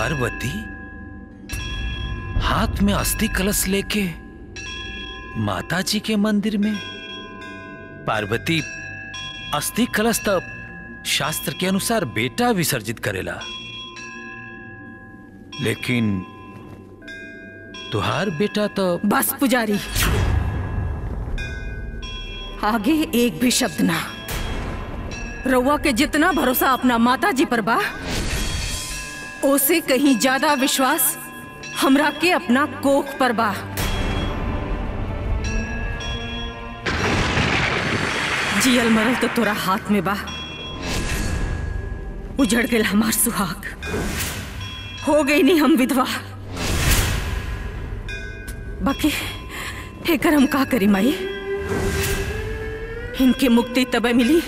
पार्वती हाथ में अस्थि कलश लेके माताजी के मंदिर में। पार्वती अस्थि कलश तो शास्त्र के अनुसार बेटा विसर्जित करेला, लेकिन तुहार बेटा तो। बस पुजारी, आगे एक भी शब्द ना। रउआ के जितना भरोसा अपना माता जी पर बा, उसे कहीं ज्यादा विश्वास हमरा के अपना कोख पर बा। जियल मरल तो तोरा हाथ में बा। उजड़ गए हमार सुहाग, हो गई नहीं हम विधवा। बाकी एकर हम का करी माई? इनके मुक्ति तबे मिली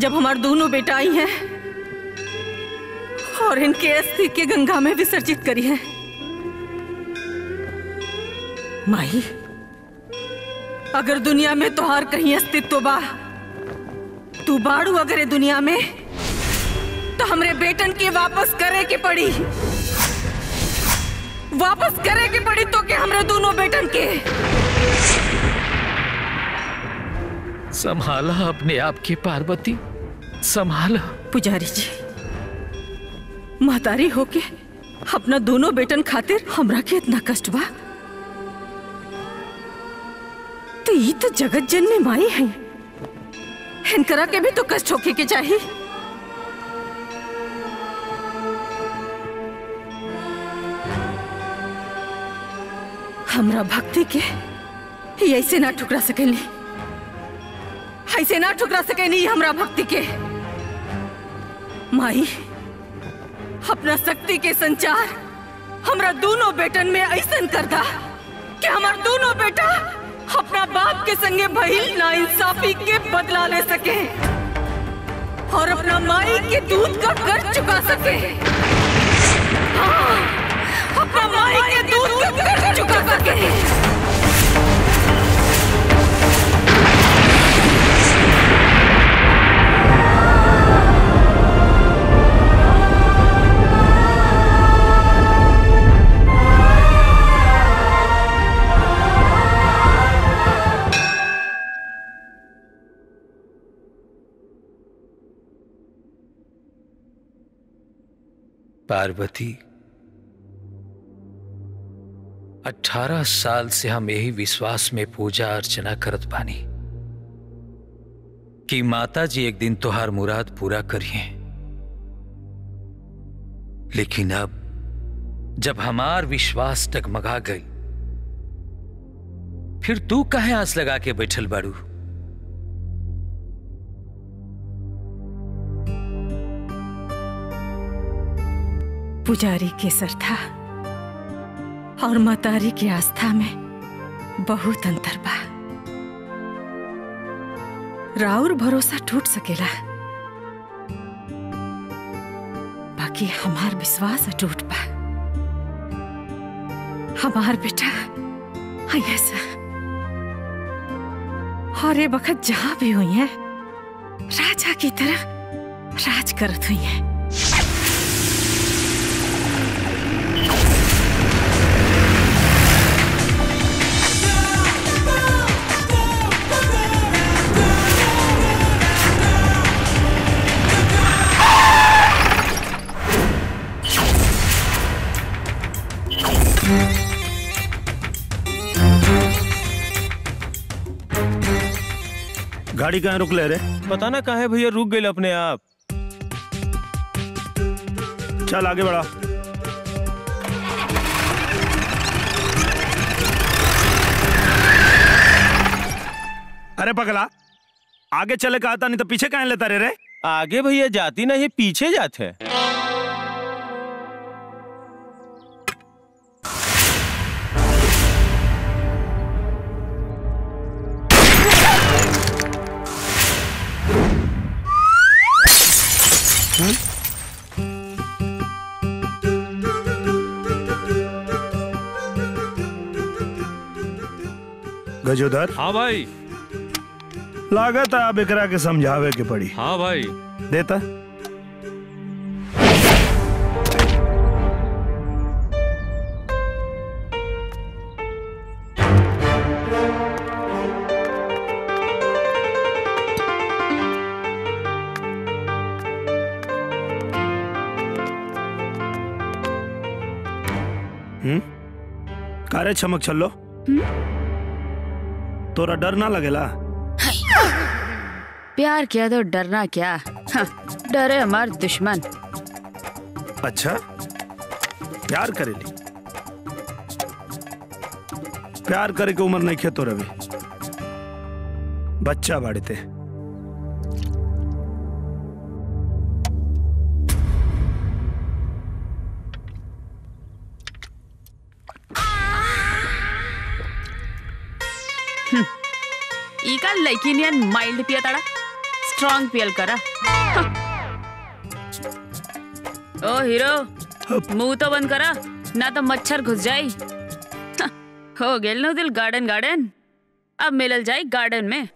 जब हमारे दोनों बेटा आई हैं और इनके अस्थि के गंगा में विसर्जित करी है। माई, अगर दुनिया में तोहार कहीं अस्तित्व बा, तू बाड़ू अगर ये दुनिया में, तो हमरे बेटन के वापस करे के पड़ी। वापस करे के पड़ी तो के हमरे दोनों बेटन के। संभाला अपने आप की पार्वती, संभाला। पुजारी जी, महतारी होके अपना दोनों बेटन खातिर हमरा के इतना कष्ट बा, तो ये तो जगत जननी माई है, इनकरा के भी तो कष्ट होके के चाहिए। हमरा भक्ति के ऐसे ना ठुकरा सकेली, ऐसे ना ठुकरा सकेली हमरा भक्ति के। माई, अपना शक्ति के संचार हमरा दोनों बेटन में ऐसा करता कि हमार दोनों बेटा अपना बाप के संगे भइल ना इंसाफी के बदला ले सके और अपना माई के दूध का कर्ज चुका सके। हाँ, अपना माई के दूध का कर्ज चुका सके। पार्वती, 18 साल से हम यही विश्वास में पूजा अर्चना करत बानी कि माता जी एक दिन तोहार मुराद पूरा करिए। लेकिन अब जब हमार विश्वास टगमगा गई, फिर तू काहे आंस लगा के बैठल बाड़ू? पुजारी के श्रद्धा और मतारी की आस्था में बहुत अंतर बा। राउर भरोसा टूट सकेला, बाकी हमार विश्वास टूट बा। हमार बेटा ऐसा और ये वक्त जहां भी हुई है, राजा की तरह राज करत हुई है। गाड़ी कहाँ रुक ले रे? पता ना कहाँ है भैया, रुक गए अपने आप। चल आगे बढ़ा। अरे पगला, आगे चले कहा था, नहीं तो पीछे कहाँ लेता रे? आगे भैया जाती ना, ये पीछे जाते। गजोधर। हाँ भाई, लागत है अब एकरा के समझावे के पड़ी। हाँ भाई, देता। कारे चमक चलो तोरा डर ना लगेला। प्यार किया तो डरना क्या, डरे हमार दुश्मन। अच्छा प्यार करेली, प्यार करे के उम्र नहीं खे तो रवि बच्चा बाड़ते। लैकिनियन माइल्ड पिया ताड़ा स्ट्रांग पियल करा। ओ हीरो मुंह तो बंद करा ना तो मच्छर घुस जाए। हो गेल नो दिल गार्डन गार्डन, अब मिलल जाए गार्डन में।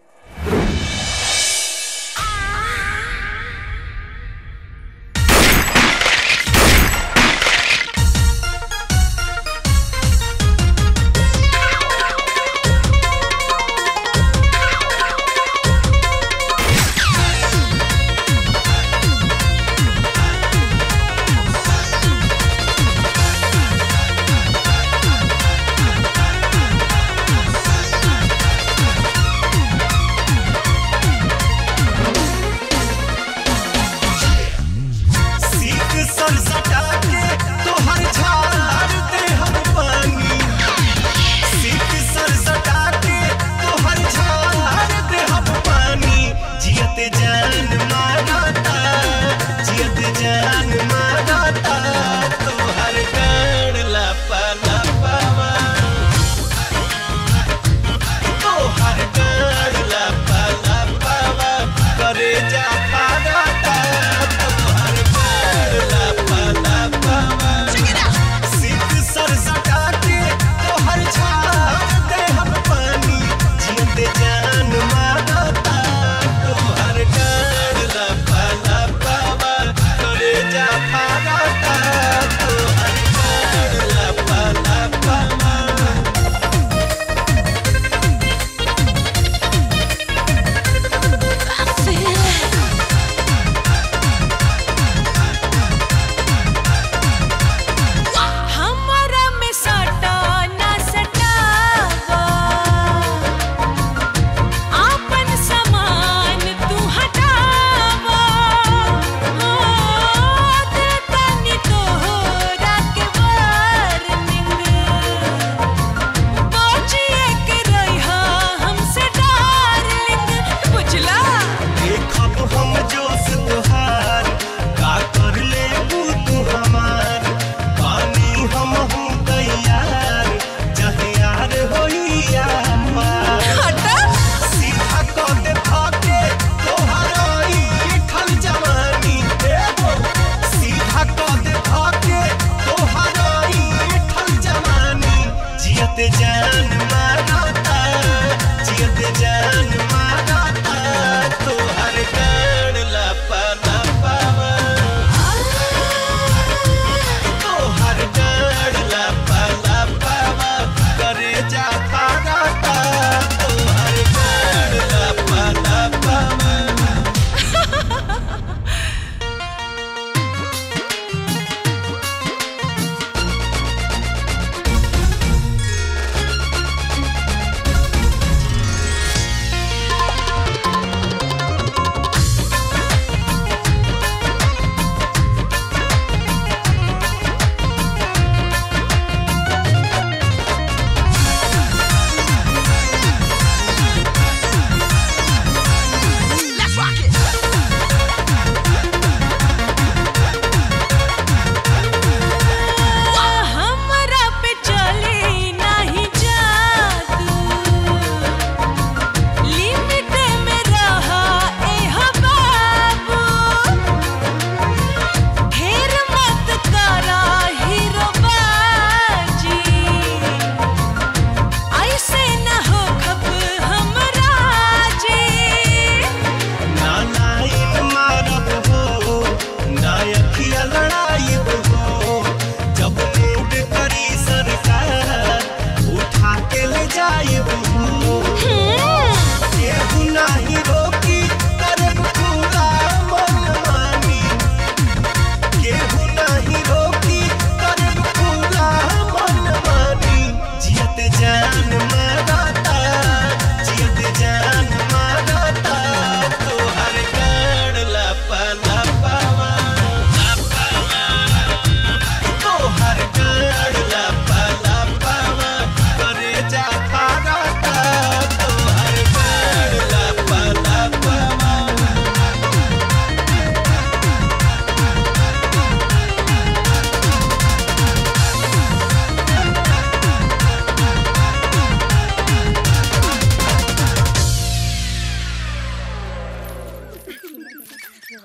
क्या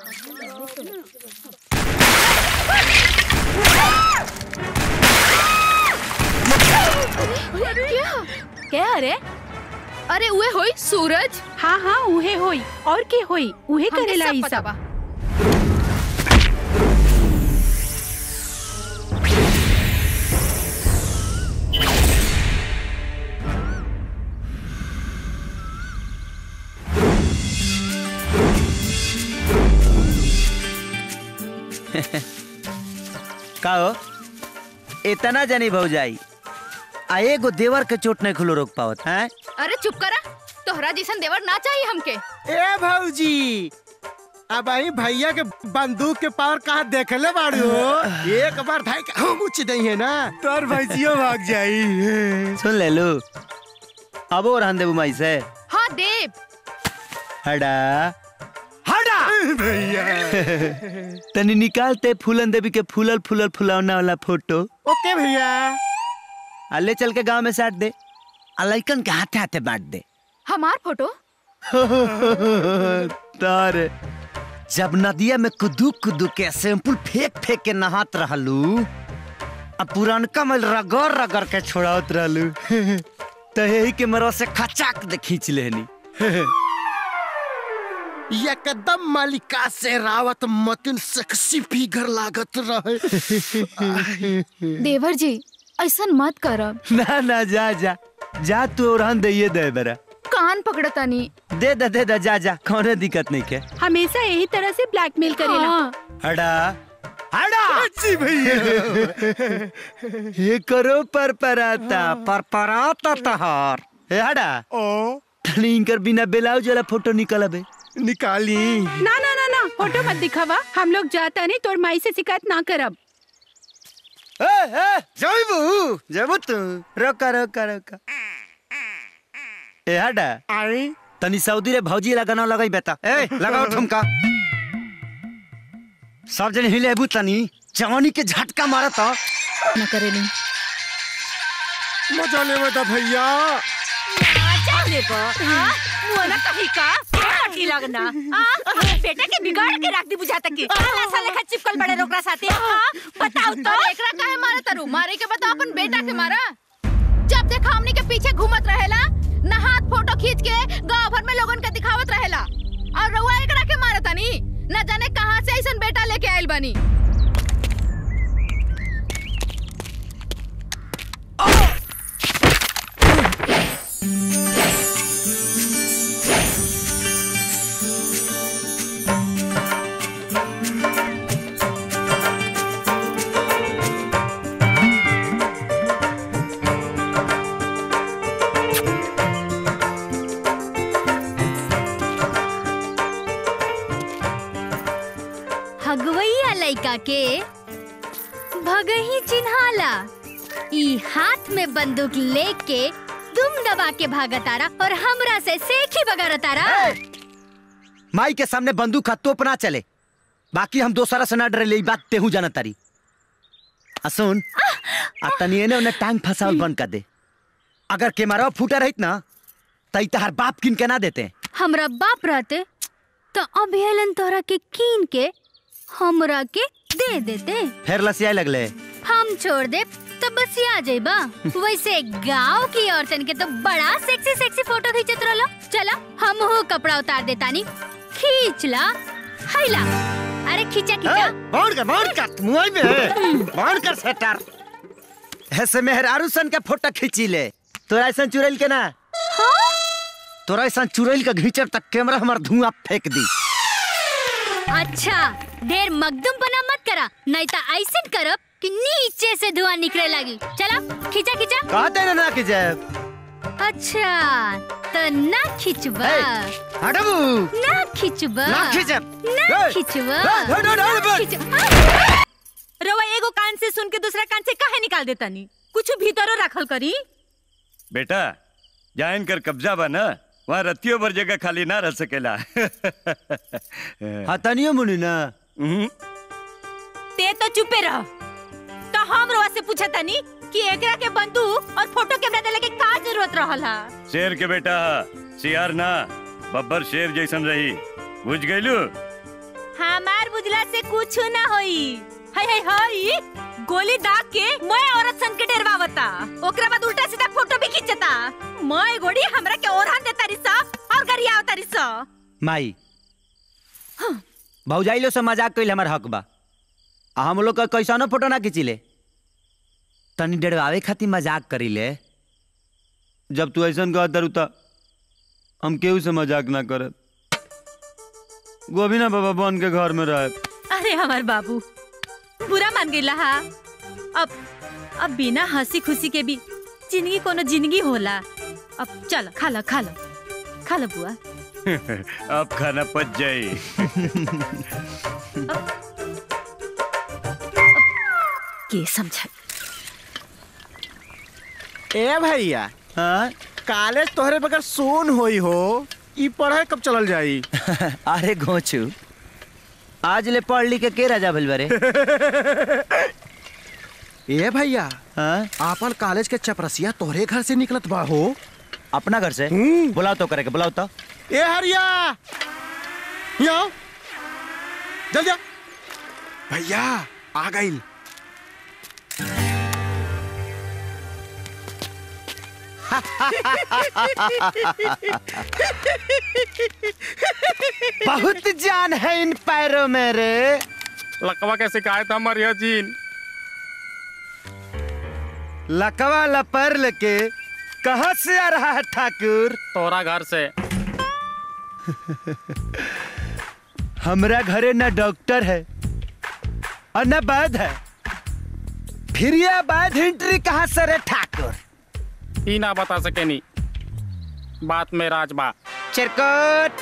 रे? अरे उहे होई सूरज। हाँ हाँ उहे होई और के होई उहे करेला ई सब। का हो इतना जनी भौजाई आ एगो देवर के चोट नहीं खुलो रोक पावत है। अरे चुप करा, तोहरा जैसन देवर ना चाहिए हमके। ए भौजी अब आई भैया के बंदूक के पावर कहाँ देखले बाड़ी हो। एक बार भाई के हम उच नहीं है ना तोर भैजियो भाग जाई। सुन ले लो अब और हम देबू माई से। हाँ देव। हड़ा हड़ा भैया तनी निकालते फूलन देवी के फूलल फूलल फुलावना वाला फोटो। ओके भैया अल्ले चल के गांव में साट दे, अलैकन के हाथे हाथे बांट दे। हमार फोटो तार जब नदिया में कुदू कुदू के सैंपल फेंक फेंक के नहात रहलू अब पुरानका मल रगड़ रगड़ के छोड़ावत रहलू तो यही के मरो से खचाक दे खींच लेनी। एकदम मालिका से रावत मतिन सेक्सी फिगर लागत रहे। देवर जी ऐसा मत करब। ना ना जा जा जा तू और हम दे बरा कान पकड़ता नहीं। दे दे जा जा कौन दिक्कत नहीं के। हमेशा यही तरह से ब्लैकमेल करेला। हड़ा हड़ा अच्छी भैया ये करो परपराता तहार हड़ा ओ इनकर बिना ब्लाउज वाला फोटो निकलबे निकाली। ना ना ना ना फोटो मत दिखावा, हम लोग जाता नहीं तोर माई से शिकायत ना करब। जब तू रोका रोका रोका ए हड़ा आई तनी सऊदी रे भौजी लगाना लगाई बेटा। ए लगाओ ठुमका सब जन हिले बु तनी जवानी के झटका मारत ना करे नी मजा लेवे त भैया मजा लेबो। हां मोला कहि का काठी लगना आ बेटा के बिगाड़ के रख दी बुझाता के साला साला चिपकल बड़े रोकरा साथे। हां बताओ तो एकरा काहे मारे तरू मारे के बताओ अपन बेटा के मारा। जब देखा हमनी के पीछे घूमत रहेला ना हाथ फोटो खींच के गांव भर में लोगन के दिखावत रहेला और रउआ एकरा के मारत नहीं ना जाने कहां से ऐसन बेटा लेके आइल बनी। के भगही चिन्हाला ई हाथ में बंदूक लेके दुम दबा के भागतारा और हमरा से सेखी बगारतारा। माई के सामने बंदूक का तोप ना चले, बाकी हम दोसरा से ना डरे ले बात तेहू जाना तारी। असुन अतनिए ने उन्हें टांग फसावल बंद कर दे। अगर के मारो फूटा रहित ना तई तहार बाप किन के ना देते। हमरा बाप रहते तो अभेलन तोरा के कीन के हमरा के दे देते फिर लसिया लगले। हम छोड़ दे तो बसिया जेबा। वैसे गांव की औरतन के तो बड़ा सेक्सी सेक्सी फोटो खींचत रहलो। चला हम हो कपड़ा उतार देतानी खींचला हैला। अरे खींचा खींचा बांड कर मुंह में बांड कर सेटर। ऐसे मेहर आरुसन का फोटो खींची ले तोरा ऐसा चुरैल के ना। हां तोरा ऐसा चुरैल का घिचर तक कैमरा हमर धुआं फेंक दी। अच्छा ढेर मगदुम बना मत करा नहीं तो ऐसे करब कि नीचे से धुआं निकले लगी। चला खींचा खींचा कहते ना खींचे। अच्छा तो ना खींचबा हटबू ना खींचबा ना खींचे ना खींचबा। रवा एगो कान से सुन के दूसरा कान से काहे निकाल देता नी, कुछ भीतरो रखल करी। बेटा जान कर कब्जा बा ना वहाँ रतियों भर जगह खाली ना रह सकेला। हाथानियो मुनी ना ते तो चुपे रहो। तो हम रोवा से पूछा था नहीं कि एकरा के बंदूक और फोटो कैमरा देले के का जरूरत रहला। शेर के बेटा सियार ना बब्बर शेर जैसन रही बुझ गइलू। बुझला से कुछ ना होई। हाय गोली दाग के मैं औरत सन के डरवावता, ओकरा बाद उल्टा सीधा फोटो भी खींचता। मैं गोड़ी हमरा के ओरहन देता रिसा और गरियावता रिसा। माई हाँ। भौजाई लो से मजाक कइल हमर हक बा, हम लोग का कैसानो फोटो ना खींचिले, तनी डरवावे खातिर मजाक करिले। जब तू ऐसा कहत दरू त हम केहू से मजाक ना करत। गोविना बाबा बन के घर में रहे। अरे हमार बाबू बुरा मान गईला। हाँ अब बिना हंसी खुशी के भी जिंदगी कोनो जिंदगी होला। अब चल खाला खाला खाला बुआ। अब खाना पच जाए। के समझ ए भैया। हाँ कॉलेज तोहरे बगैर सोन होई हो, ई पढ़ाई कब चलल जाई? अरे घोचू आज ले पढ़ ली के राजा भइल बारे। ए भैया हाँ? आपन कॉलेज के चपरसिया तोहरे घर से निकलत बा हो? अपना घर से? बुलाओ तो करे के बुलाओ तो। ए हरिया यहाँ जल जा। भैया आ गइल। बहुत जान है इन पैरों में रे। लकवा के शिकायत हमारी हजीन। लकवा लपर लेके कहाँ से आ रहा है ठाकुर? तोरा घर से। हमरा घरे ना डॉक्टर है और ना वैद्य है, फिर ये वैद्य एंट्री कहाँ से रे ठाकुर? ई ना बता सके नी बात में राज बा। चिरकट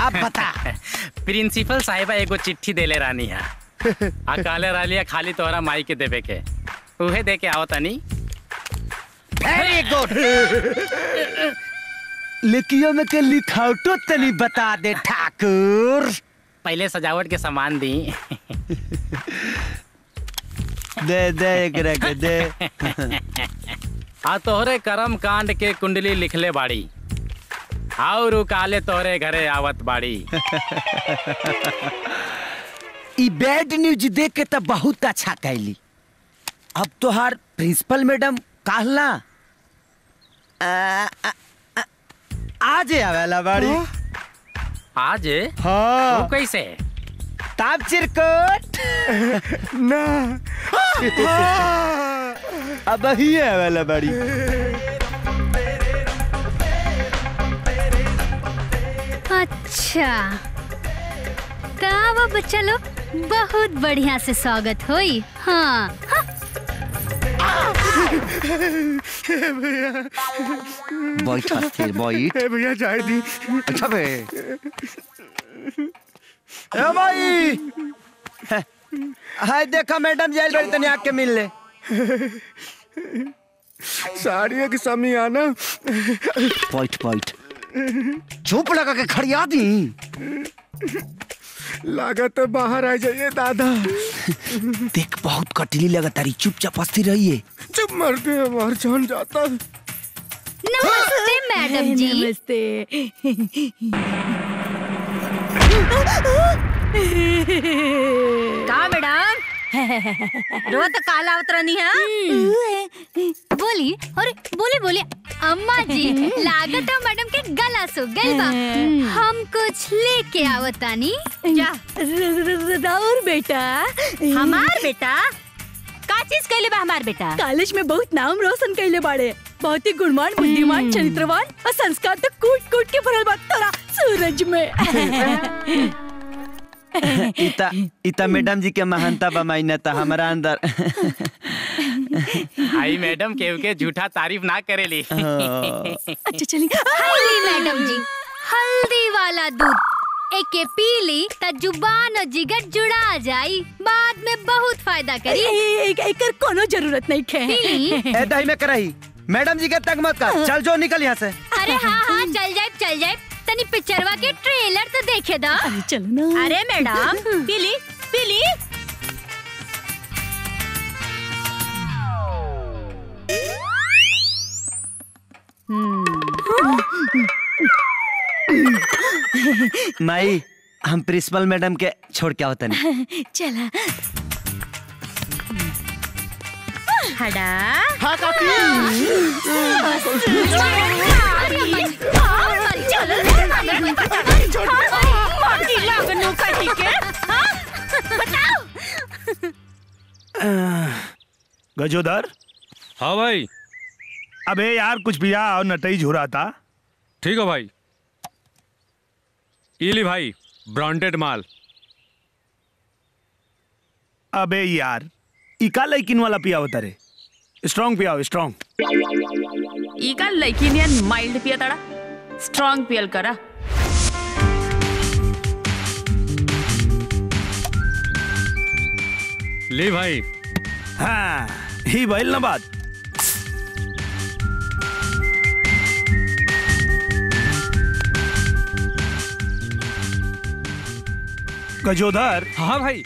अब बता। प्रिंसिपल साहिबा एगो चिट्ठी देले रानी है। अकाले रालिया खाली तोहरा माई के देवे के, उहे दे के आवता नी। Very good. लिखियो में के लिखावटो तनी बता दे ठाकुर। पहले सजावट के सामान दी। दे दे एक दे। आ तोहरे कर्म कांड के कुंडली लिखले बाड़ी और उकाले तोहरे घरे आवत बाड़ी। ई बैड न्यूज देख के तो बहुत अच्छा कहली। अब तोहार प्रिंसिपल मैडम कहला आजे आवेला बाड़ी। आजे? हाँ। वो कैसे? ताप चिरकुट ना। अब ही है वाला बड़ी। अच्छा तब बच्चा लोग बहुत बढ़िया से स्वागत हुई। हाँ, हाँ। भैया जाए दी। अच्छा बे ए भाई हाय देखा मैडम जाइल बड़ी तनी आके मिल ले। साड़ियों की समियाना पॉइंट पॉइंट चुप लगा के खड़िया दी। लागत बाहर आ जाइए दादा। देख बहुत कटली लगा तारी, चुपचाप हंसती रहिए। चुप मर दे मार जान जाता। नमस्ते मैडम जी। नमस्ते। का मैडम रोज तो काला उतरनी है। बोली और बोली बोली अम्मा जी लागत है मैडम के गला सो गइल बा। हम कुछ लेके आवतानी क्या? राउर बेटा हमार बेटा का चीज कैले बा? हमार बेटा कॉलेज में बहुत नाम रोशन कैले बाड़े, बहुत ही गुणवान बुद्धिमान चरित्रवान और संस्कार तो कूट कूट के भरल बात तोरा सूरज में। इता इता मैडम जी के महानता बा मान्यता हमारा अंदर। हाय मैडम केव के झूठा तारीफ ना करेली। अच्छा चली। हाय मैडम जी हल्दी वाला दूध एके पीली त जुबान और जिगर जुड़ा जाई, बाद में बहुत फायदा करी। एकर कोनो जरूरत नहीं है। ए दही में करही मैडम जी के तंग मत कर। चल जो निकल यहाँ से। अरे हाँ हाँ चल जाए तनी पिक्चरवा के ट्रेलर तो देखे दा। अरे चलो ना। अरे मैडम पीली पीली माई, हम प्रिंसिपल मैडम के छोड़ क्या होता नहीं। चला। हड़ा। हाँ काकी। गजोदर। हाँ भाई। अबे यार कुछ पिया और नटई झुरा था। ठीक है भाई। इली भाई ब्रांडेड माल। अबे यार इका लैकिन वाला पिया होता रे। स्ट्रांग पिया हो स्ट्रांग। इका लैकिन यार माइल्ड पिया तड़ा। स्ट्रांग पियल करा। ले भाई। हाँ ही भाई ना बात। गजोदर। हाँ भाई।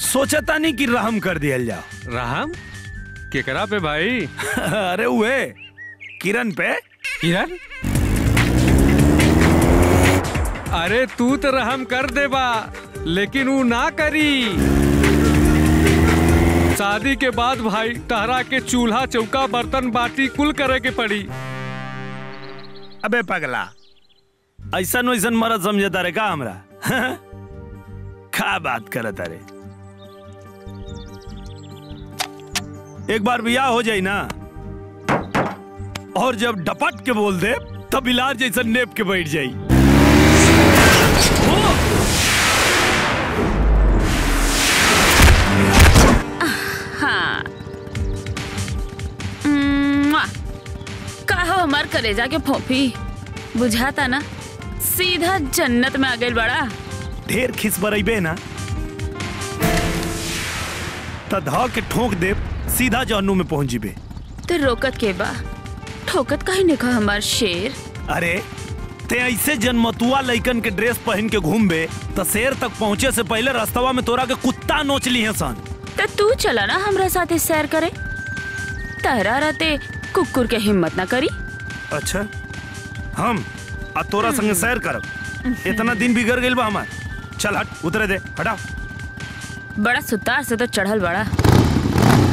सोचता नहीं कि रहम कर दिया जाओ। रहम केकरा पे भाई? अरे वे किरण पे। किरण? अरे तू तो रहम कर देबा लेकिन वो ना करी। शादी के बाद भाई तहरा के चूल्हा चौका बर्तन बाटी कुल करे के पड़ी। अबे पगला ऐसा वैसन मरद समझता रे का हमरा? का बात करता रे। एक बार बियाह हो जाए ना और जब डपट के बोल दे तब इलाज जैसा नेप के बैठ जाई। हाँ। कहो हमार कलेजा के फोफी बुझाता ना सीधा जन्नत में आ गए बड़ा। ढेर खिस बरइबे ना त धा के ठोक दे सीधा जहन्नुम में पहुंच जीबे। तो रोकत के बा ठोकत काहे ने कहा हमार शेर। अरे ते ऐसे जन्मतुआ लइकन के ड्रेस पहन के घूमबे त शेर तक पहुंचे से पहले रास्तावा में तोरा के कुत्ता नोच ली है सन। त तू चला ना हमरा साथे सैर करे। तहरा रहते कुकुर के हिम्मत ना करी। अच्छा हम आ तोरा संगे सैर करब। इतना दिन बिगड़ गेल बा हमार। चल हट उतरे दे हटा। बड़ा सुतार से तो चढ़ल बड़ा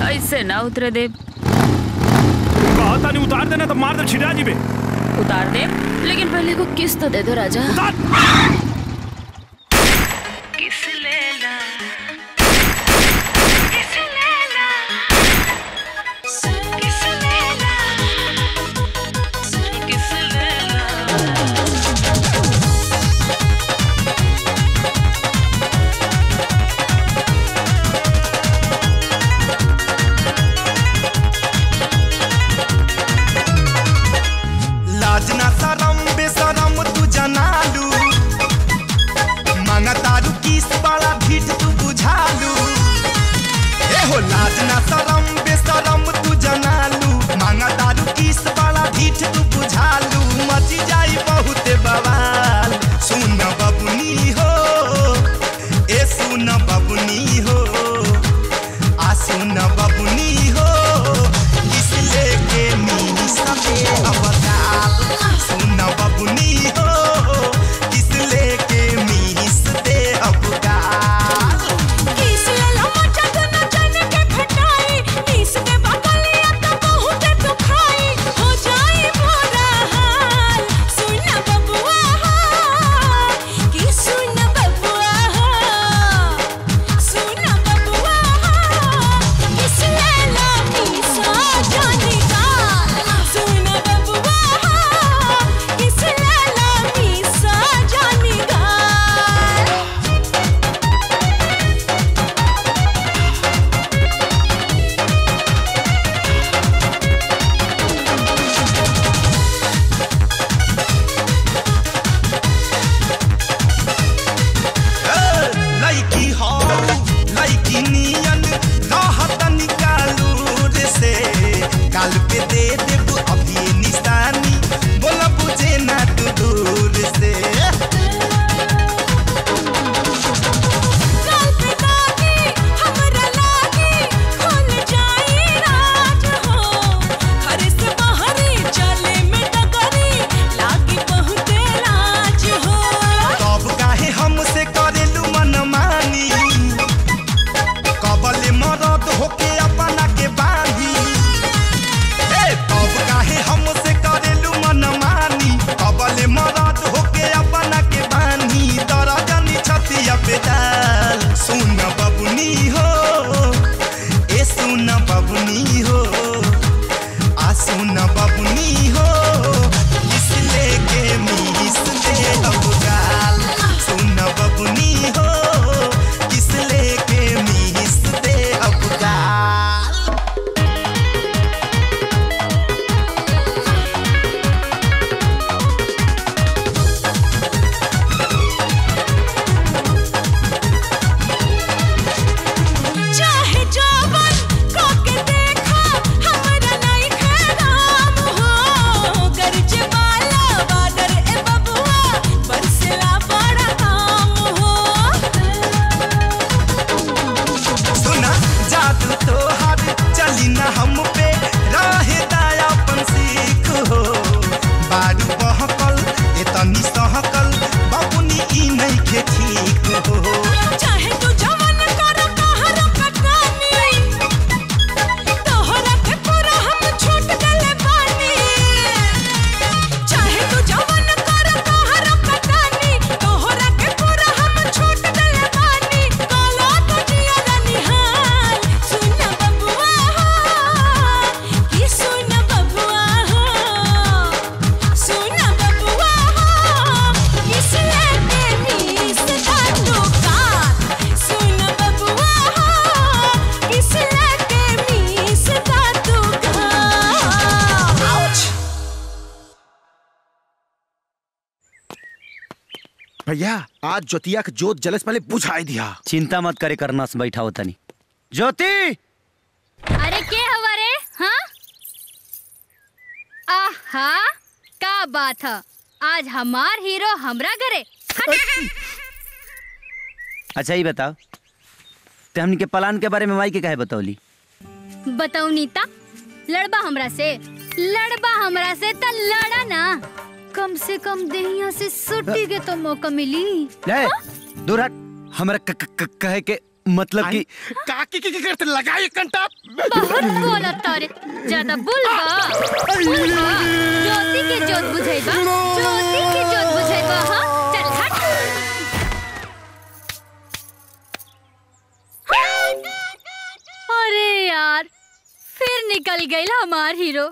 ऐसे ना उतरे दे। कहता नहीं उतार देना तो मार दे छिड़ा जीबे। उतार दे लेकिन पहले को किस तो दे दो राजा। उतार। किस लेला लाजना शरम बेशरम तू जनालू भैया आज ज्योतिया के जोत जलस पहले बुझाई दिया। चिंता मत करे करना से बैठा होता नहीं। ज्योति अरे के हमारे हाँ? आहा का बात है आज हमार हीरो हमरा घरे। अच्छा ये बताओ ते हमने के पलान के बारे में माई के कहे बतौली बताऊ नीता लड़बा हमरा से त लड़ा ना कम से कम देहिया से सुटी के तो मौका मिली। ले दूर हट हमरा कहे के मतलब कि काकी की करते लगाई कंटा बहुत बोला तारे ज्यादा बोलबा ज्योति के जोत बुझाइबा हां चल हट। अरे यार फिर निकल गई हमार हीरो।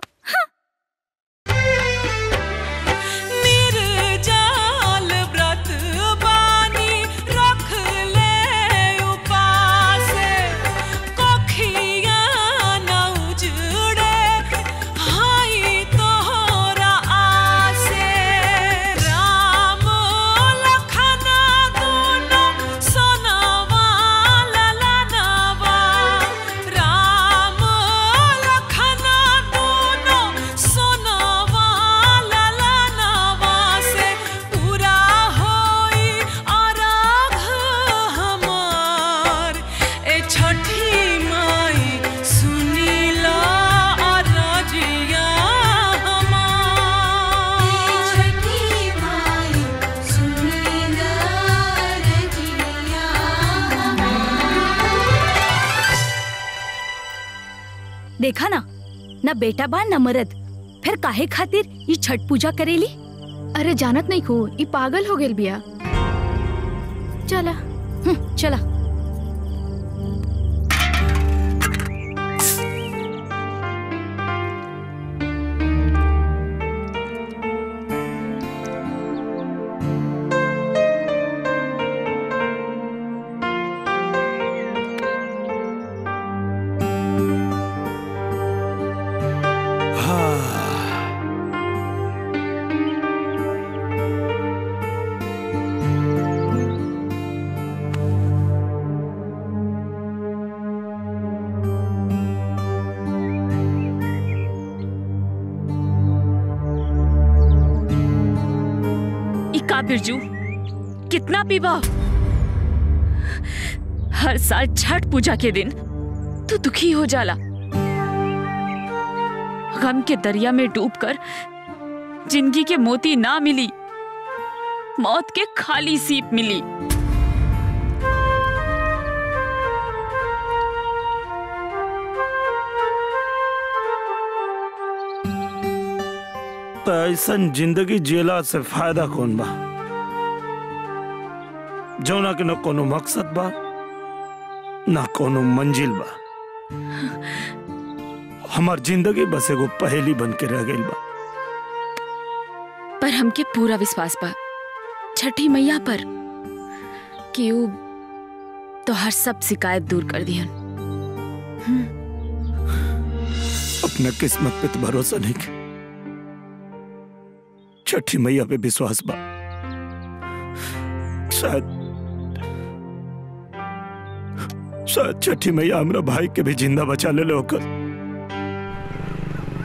देखा ना ना बेटा बा ना मरद फिर काहे खातिर ये छठ पूजा करेली। अरे जानत नहीं को ये पागल हो गेल बिया। चला बिरजू कितना पीबा हर साल छठ पूजा के दिन तू दुखी हो जाला। गम के दरिया में डूबकर जिंदगी के मोती ना मिली मौत के खाली सीप मिली। ऐसा जिंदगी जेला से फायदा कौन बा जौना के न कोनो मकसद बा ना कोनो मंजिल बा। हमार जिंदगी बस एगो पहेली बन के रह गई बा। पर हमके पूरा विश्वास बा छठी मैया पर कि उ तो हर सब शिकायत दूर कर दियन। अपने किस्मत पे तो भरोसा नहीं के छठी मैया पे विश्वास बा। शायद छठी मैया हमरा भाई के भी जिंदा बचा ले लोकर।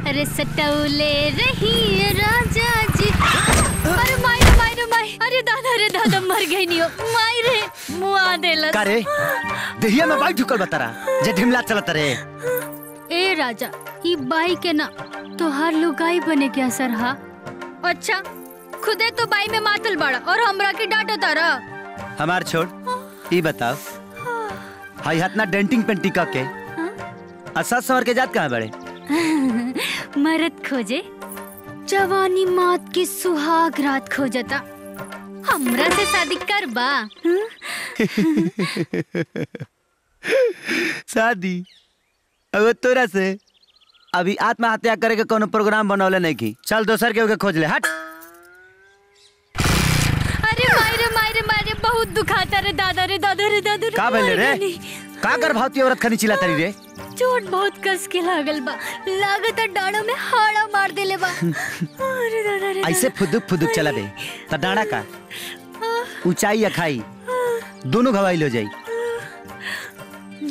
अरे सटौले रही राजा जी। अरे माई अरे दादा मर गई नियो माई रे मुआ देला करे देहिया में बाइक ढुकल बता रहा जे ढिमला चलत रे। ए राजा ई बाइक के ना तो हर लुगाई बने के असर हा। अच्छा खुदे तो बाई में मातल बड़ा और हमरा की डांट तारा हमार छोड़ ई बताओ हाई हाथ ना डेंटिंग पेंटिंग के असा सवर के जात कहाँ बड़े मरद खोजे जवानी मात की सुहाग रात खोजता हमरा से शादी कर बा। शादी अब तोरा से अभी आत्महत्या करे के कोनो प्रोग्राम बनौले नहीं की चल दोसर के खोज ले हट। अरे मायरे बहुत दुखाता रे दादा रे का भेले रे का कर भावती औरत खनी चिल्ला तरी रे चोट बहुत कस के लागल बा लागत डाणो में हाड़ा मार देले बा। अरे दादा रे ऐसे फुदुक चला बे त डाणा का ऊंचाई या खाई दोनों घवाइल हो जाई।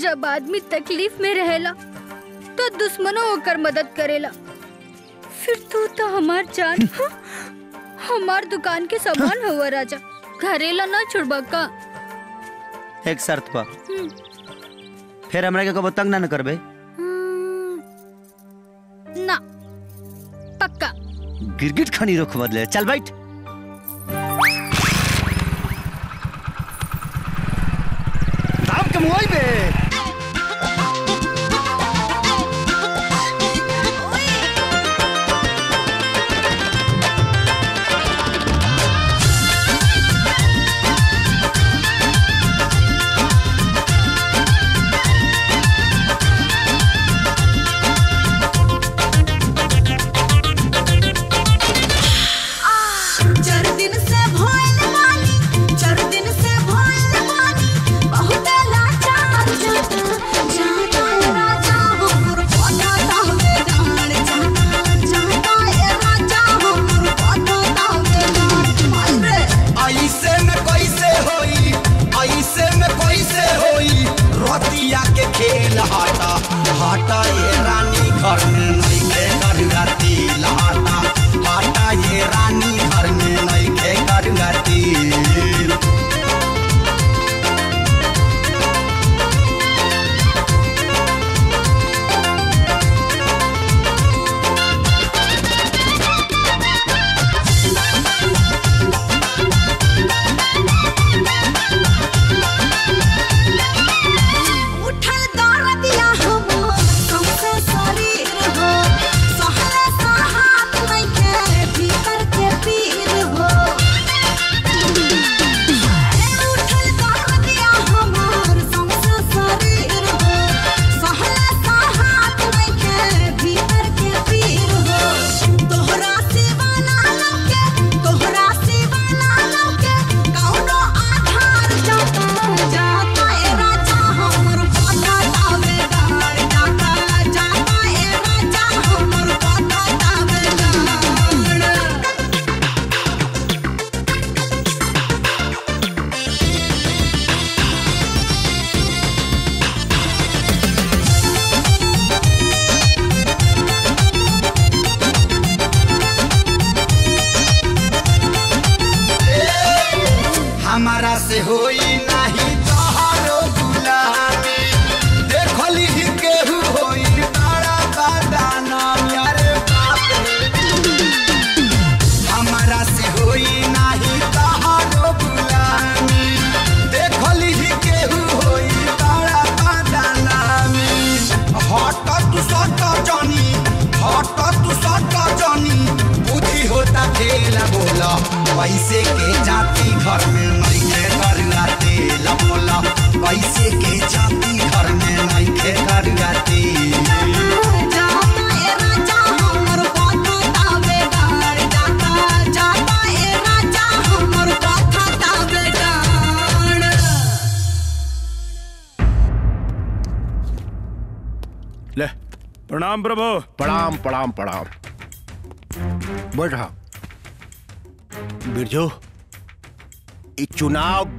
जब आदमी तकलीफ में रहेला तो दुश्मनों होकर मदद करेला, फिर तू तो हमार जान हमार दुकान के सामान हुआ राजा, घरेला ना छुड़बका। एक शर्त बा, फिर हमरा के कबो तंग ना करबे ना, पक्का। गिरगिट खानी रोक बदले चल बैठ। दाम के मुआई बे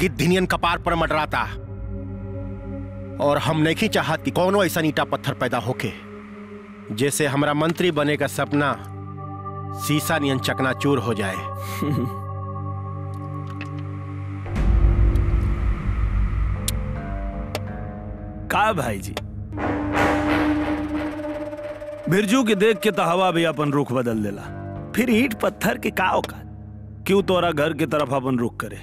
गिद्धिनियन कपार पर मडराता और हम नहीं चाहत कि कौनो ऐसा ईटा पत्थर पैदा होके जैसे हमरा मंत्री बने का सपना सीसा नियन चकनाचूर हो जाए। का भाई जी, बिरजू के देख के तो हवा भी अपन रुख बदल देला, फिर ईट पत्थर के का औकात, क्यों तोरा घर के तरफ अपन रुख करे।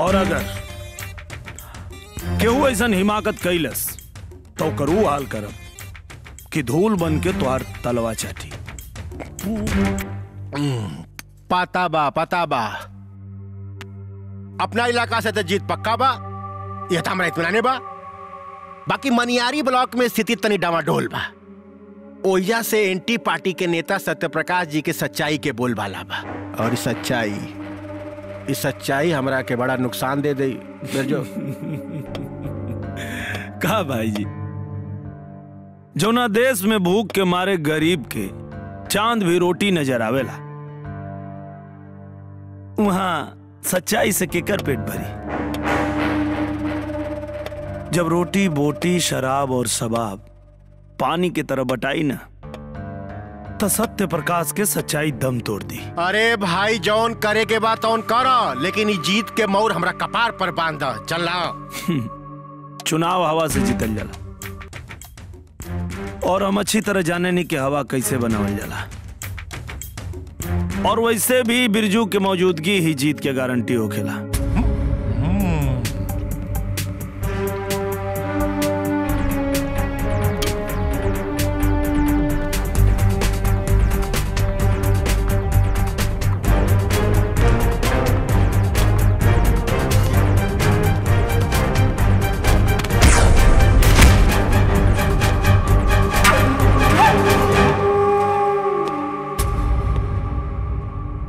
और अगर केहू ऐसा हिमाकत कैलस तो करू हाल करब कि धूल बन के तुहार तलवा चाटी। पता बा अपना इलाका से तो जीत पक्का बा, यह तो हमारा इतमाने बा। बाकी मनियारी ब्लॉक में स्थिति तनी डावाडोल बा, ओहिजा से एंटी पार्टी के नेता सत्यप्रकाश जी के सच्चाई के बोलबाला बा, और इस सच्चाई हमरा के बड़ा नुकसान दे दे। बिरजू का भाई जी, जो ना देश में भूख के मारे गरीब के चांद भी रोटी नजर आवेला, वहाँ सच्चाई से केकर पेट भरी। जब रोटी बोटी शराब और शबाब पानी की तरह बटाई ना, तो सत्य प्रकाश के सच्चाई दम तोड़ दी। अरे भाई जौन करे के बात तौन करो, लेकिन ये जीत के मोर हमरा कपार पर बांध चला। चुनाव हवा से जीतल जाला और हम अच्छी तरह जाने नहीं कि हवा कैसे बनावल जाला, और वैसे भी बिरजू के मौजूदगी ही जीत के गारंटी हो खेला।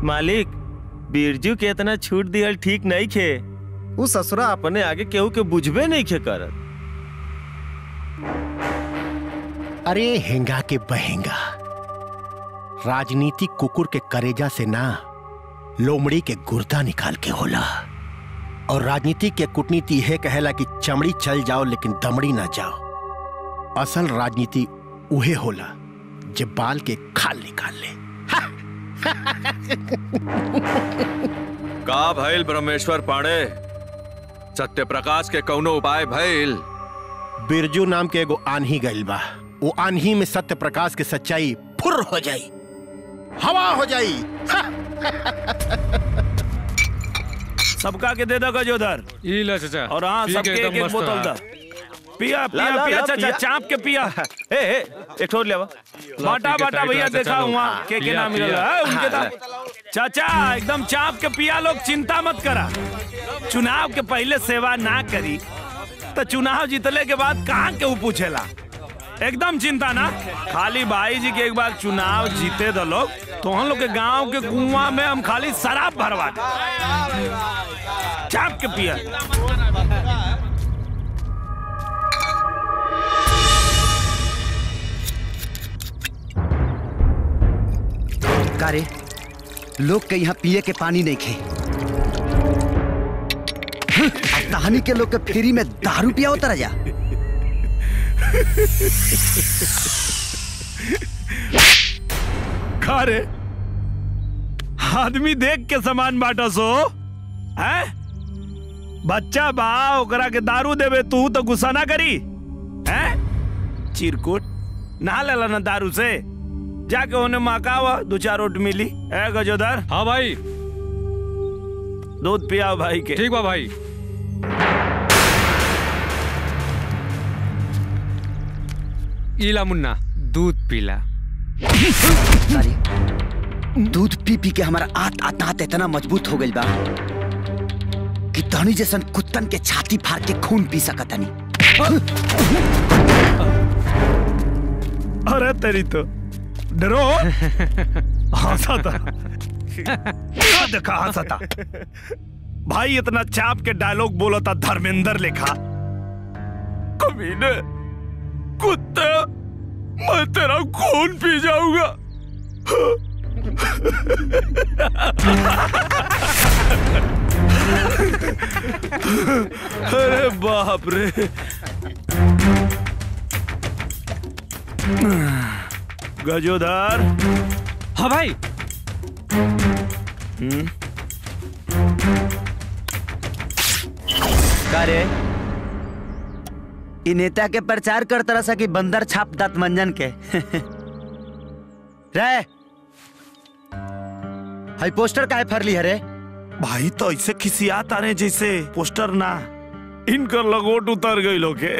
मालिक, बिरजू के इतना छूट दियल ठीक नहीं खे। वो ससुरा अपने आगे केहू के बुझबे नहीं खे करत। अरे हेंगा के बहेंगा, राजनीति कुकुर के करेजा से ना लोमड़ी के गुर्दा निकाल के होला। और राजनीति के कूटनीति है कहेला कि चमड़ी चल जाओ लेकिन दमड़ी ना जाओ। असल राजनीति उहे होला जब बाल के खाल निकाल ले। का भइल ब्रह्मेश्वर पांडे, सत्य प्रकाश के कौनो उपाय भइल? बिरजू नाम के एगो आन्ही गइल बा, वो आन्ही में सत्य प्रकाश के सच्चाई फुर हो जाई, हवा हो जाई। सबका के दे दगा जोधर ई ल चाचा, और हां सबके एक एक बोतल दा। पिया पिया पिया चाचा, चाप के पिया। ए ए एक ठोर लेवा, बाटा बाटा भैया देखा हुआ के नाम मिलला उनके दा। चाचा एकदम चाप के पिया, लोग चिंता मत करा। चुनाव के पहले सेवा ना करी तो चुनाव जीतले के बाद कहाँ के पूछेला, एकदम चिंता ना। खाली भाई जी के एक बार चुनाव जीते दो लोग तो हम लोग के गाँव के कुआं में हम खाली शराब भरवा दे। चाप के पिया। कारे लोग के यहाँ पिए के पानी नहीं खे, कहानी के लोग के फ्री में दारू पिया उतर जा। कारे आदमी देख के सामान बांटा सो है, बच्चा बा ओकरा के दारू देवे तू तो गुस्सा ना करी है। चिरकुट नहा लेला ना दारू से, जाके उन्हें माकावा दो चार रोट मिली। ए गजोदर। हाँ भाई, दूध पिया भाई के। ठीक बा भाई। इला मुन्ना दूध पीला। दूध पी पी के हमारा आत इतना मजबूत हो गई बा कि तनी जैसन कुत्तन के छाती फाड़ के खून पी सकता नहीं। अरे तेरी तो डरो हंसाता भाई, इतना चाप के डायलॉग बोला था धर्मेंद्र लेखा। कमीने कुत्ता, मैं तेरा खून पी जाऊंगा। अरे बाप रे। गजोदर। हाँ भाई। कारे इ नेता के प्रचार करत रहा कि बंदर छाप दांत मंजन के। रे हाई पोस्टर काहे फरली हरे भाई? तो ऐसे खिसियात आने जैसे पोस्टर ना, इनकर लगोट उतर गई लोग के।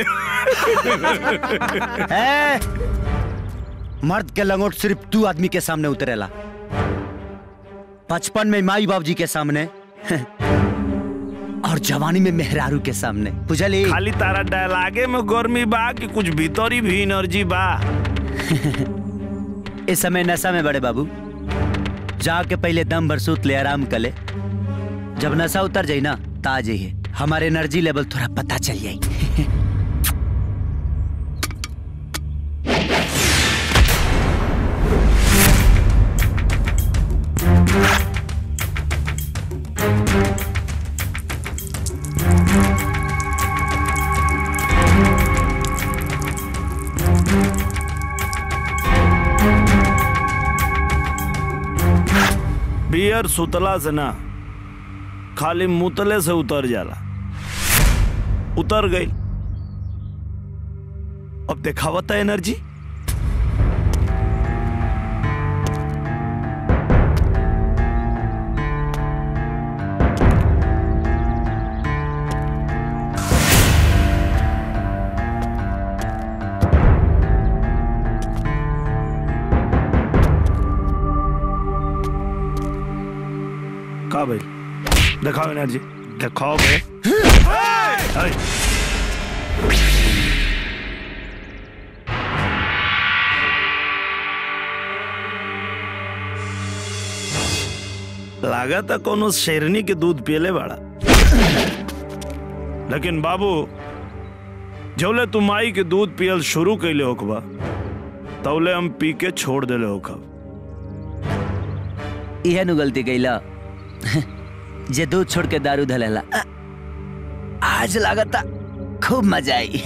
मर्द के लंगोट सिर्फ तू आदमी के सामने उतरेला, 55 में माई बाबूजी के सामने और जवानी में मेहरारू के सामने। बुझली? खाली तारा डायलागे में गर्मी बा कि कुछ भीतरी भी एनर्जी बा? इस समय नशा में बड़े बाबू, जाके पहले दम भर सूत ले, आराम कर ले। जब नशा उतर जाये ना ताजे ही हमारे एनर्जी लेवल थोड़ा पता चल जाये। पियर सुतला से ना, खाली मुतले से उतर जाला। उतर गई, अब देखावता एनर्जी। का भाई दिखाओ एनर्जी, दिखाओ भाई। लागा था कोनो शेरनी के दूध पियले बाड़ा, लेकिन बाबू जौले तू माई के दूध पियल शुरू कैले होकबा तौले हम पी के छोड़ देले होकब। इहे नु गलती कैला जे दूध छोड़ के दारू धलेला। आज लागा था खूब मजा आई।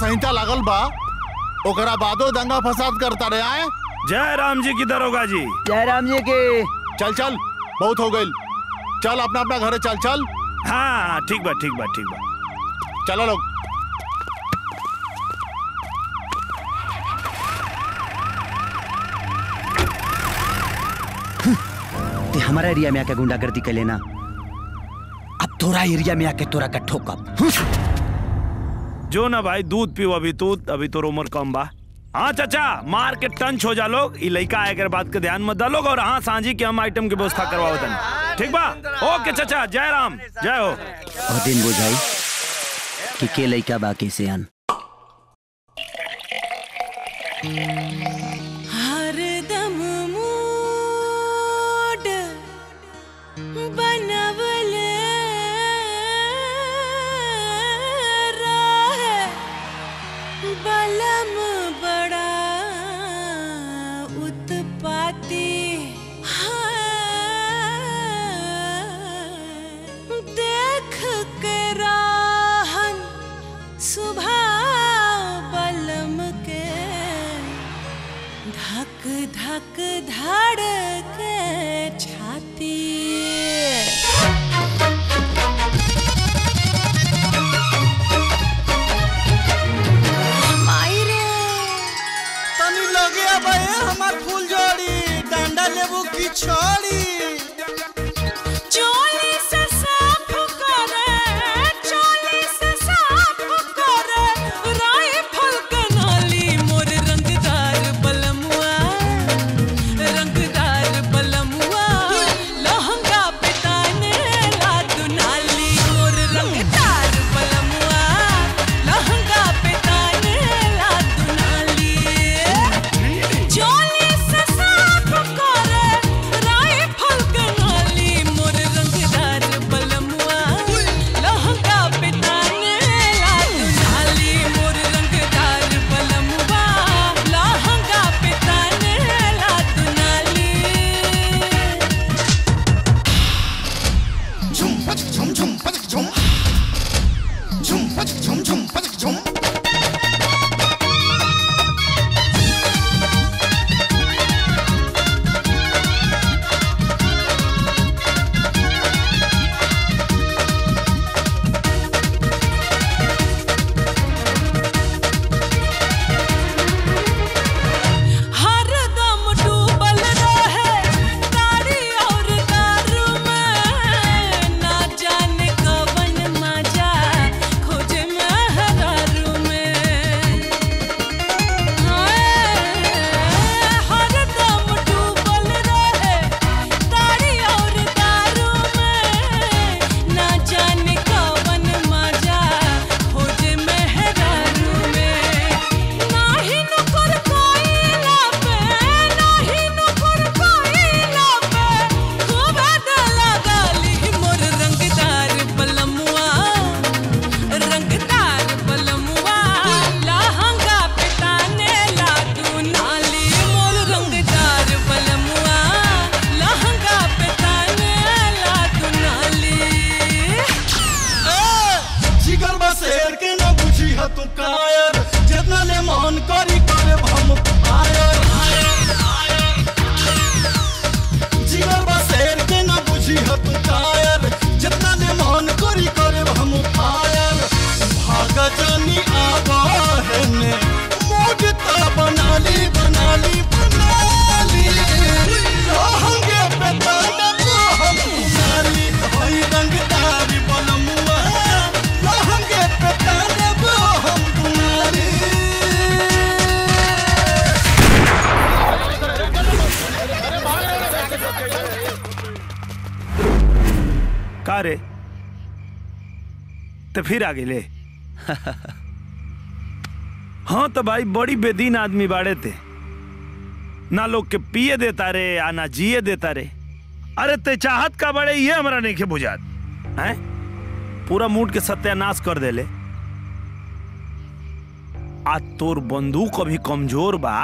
संहिता लागल बा, ओकरा बादो दंगा फसाद करता रहे आए। जय राम जी की दरोगा जी, जय राम जी की। चल चल बहुत हो गई, चल अपना अपना घरे चल चल। हाँ ठीक बा ठीक बा ठीक बा, चलो लोग। हमारा एरिया में आके गुंडागर्दी कर लेना, अब तोरा एरिया में आके तोरा का ठोकब। जो ना भाई दूध पीओ, अभी तो उम्र कम बा। हाँ चाचा मार के टंच हो जा लोग, ई लइका आए के बात के ध्यान मत दा लोग। और हाँ सांझी के हम आइटम की व्यवस्था करवाओ तनी, ठीक बा? ओके चाचा, जय राम, जय हो। और दिन बुझाई कि के लइका बाकी से आन। का रे तो फिर आगे ले। हाँ तो भाई बड़ी बेदीन आदमी बाड़े थे ना, लोग के पिए देता रे आ ना जिए देता रे। अरे ते चाहत का बड़े ये हमरा नहीं के बुझात है, पूरा मूड के सत्यानाश कर देले। आ तोर बंदूक अभी कमजोर बा,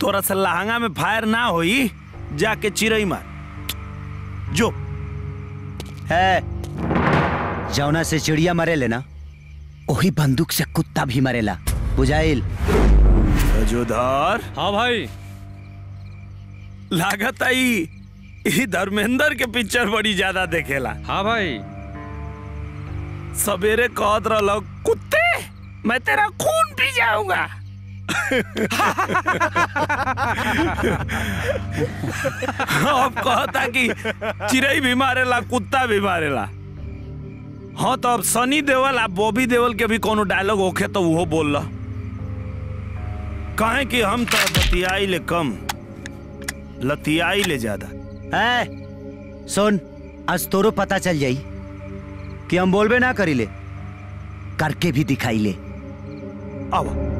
तोरा से लहंगा में फायर ना होई, जाके चिरई मार जो है। जौना से चिड़िया मरेले ना वही बंदूक से कुत्ता भी मरेला, बुझाइल जोधार। हाँ भाई लागत आई धर्मेंद्र के पिक्चर बड़ी ज्यादा देखेला। हाँ भाई सवेरे कहत रहो कुत्ते मैं तेरा खून पी जाऊंगा। अब कहता कि चिड़ई भी मारेला कुत्ता भी मारेला। हाँ तो अब सनी देवल आप बॉबी देवल के भी कोनो डायलॉग होखे तो वो बोल रहा, कहे कि हम तो लतियाई ले कम लतियाई ले ज्यादा। सुन आज तोरो पता चल जाई कि हम बोलबे ना करीले, करके भी दिखाई ले। अब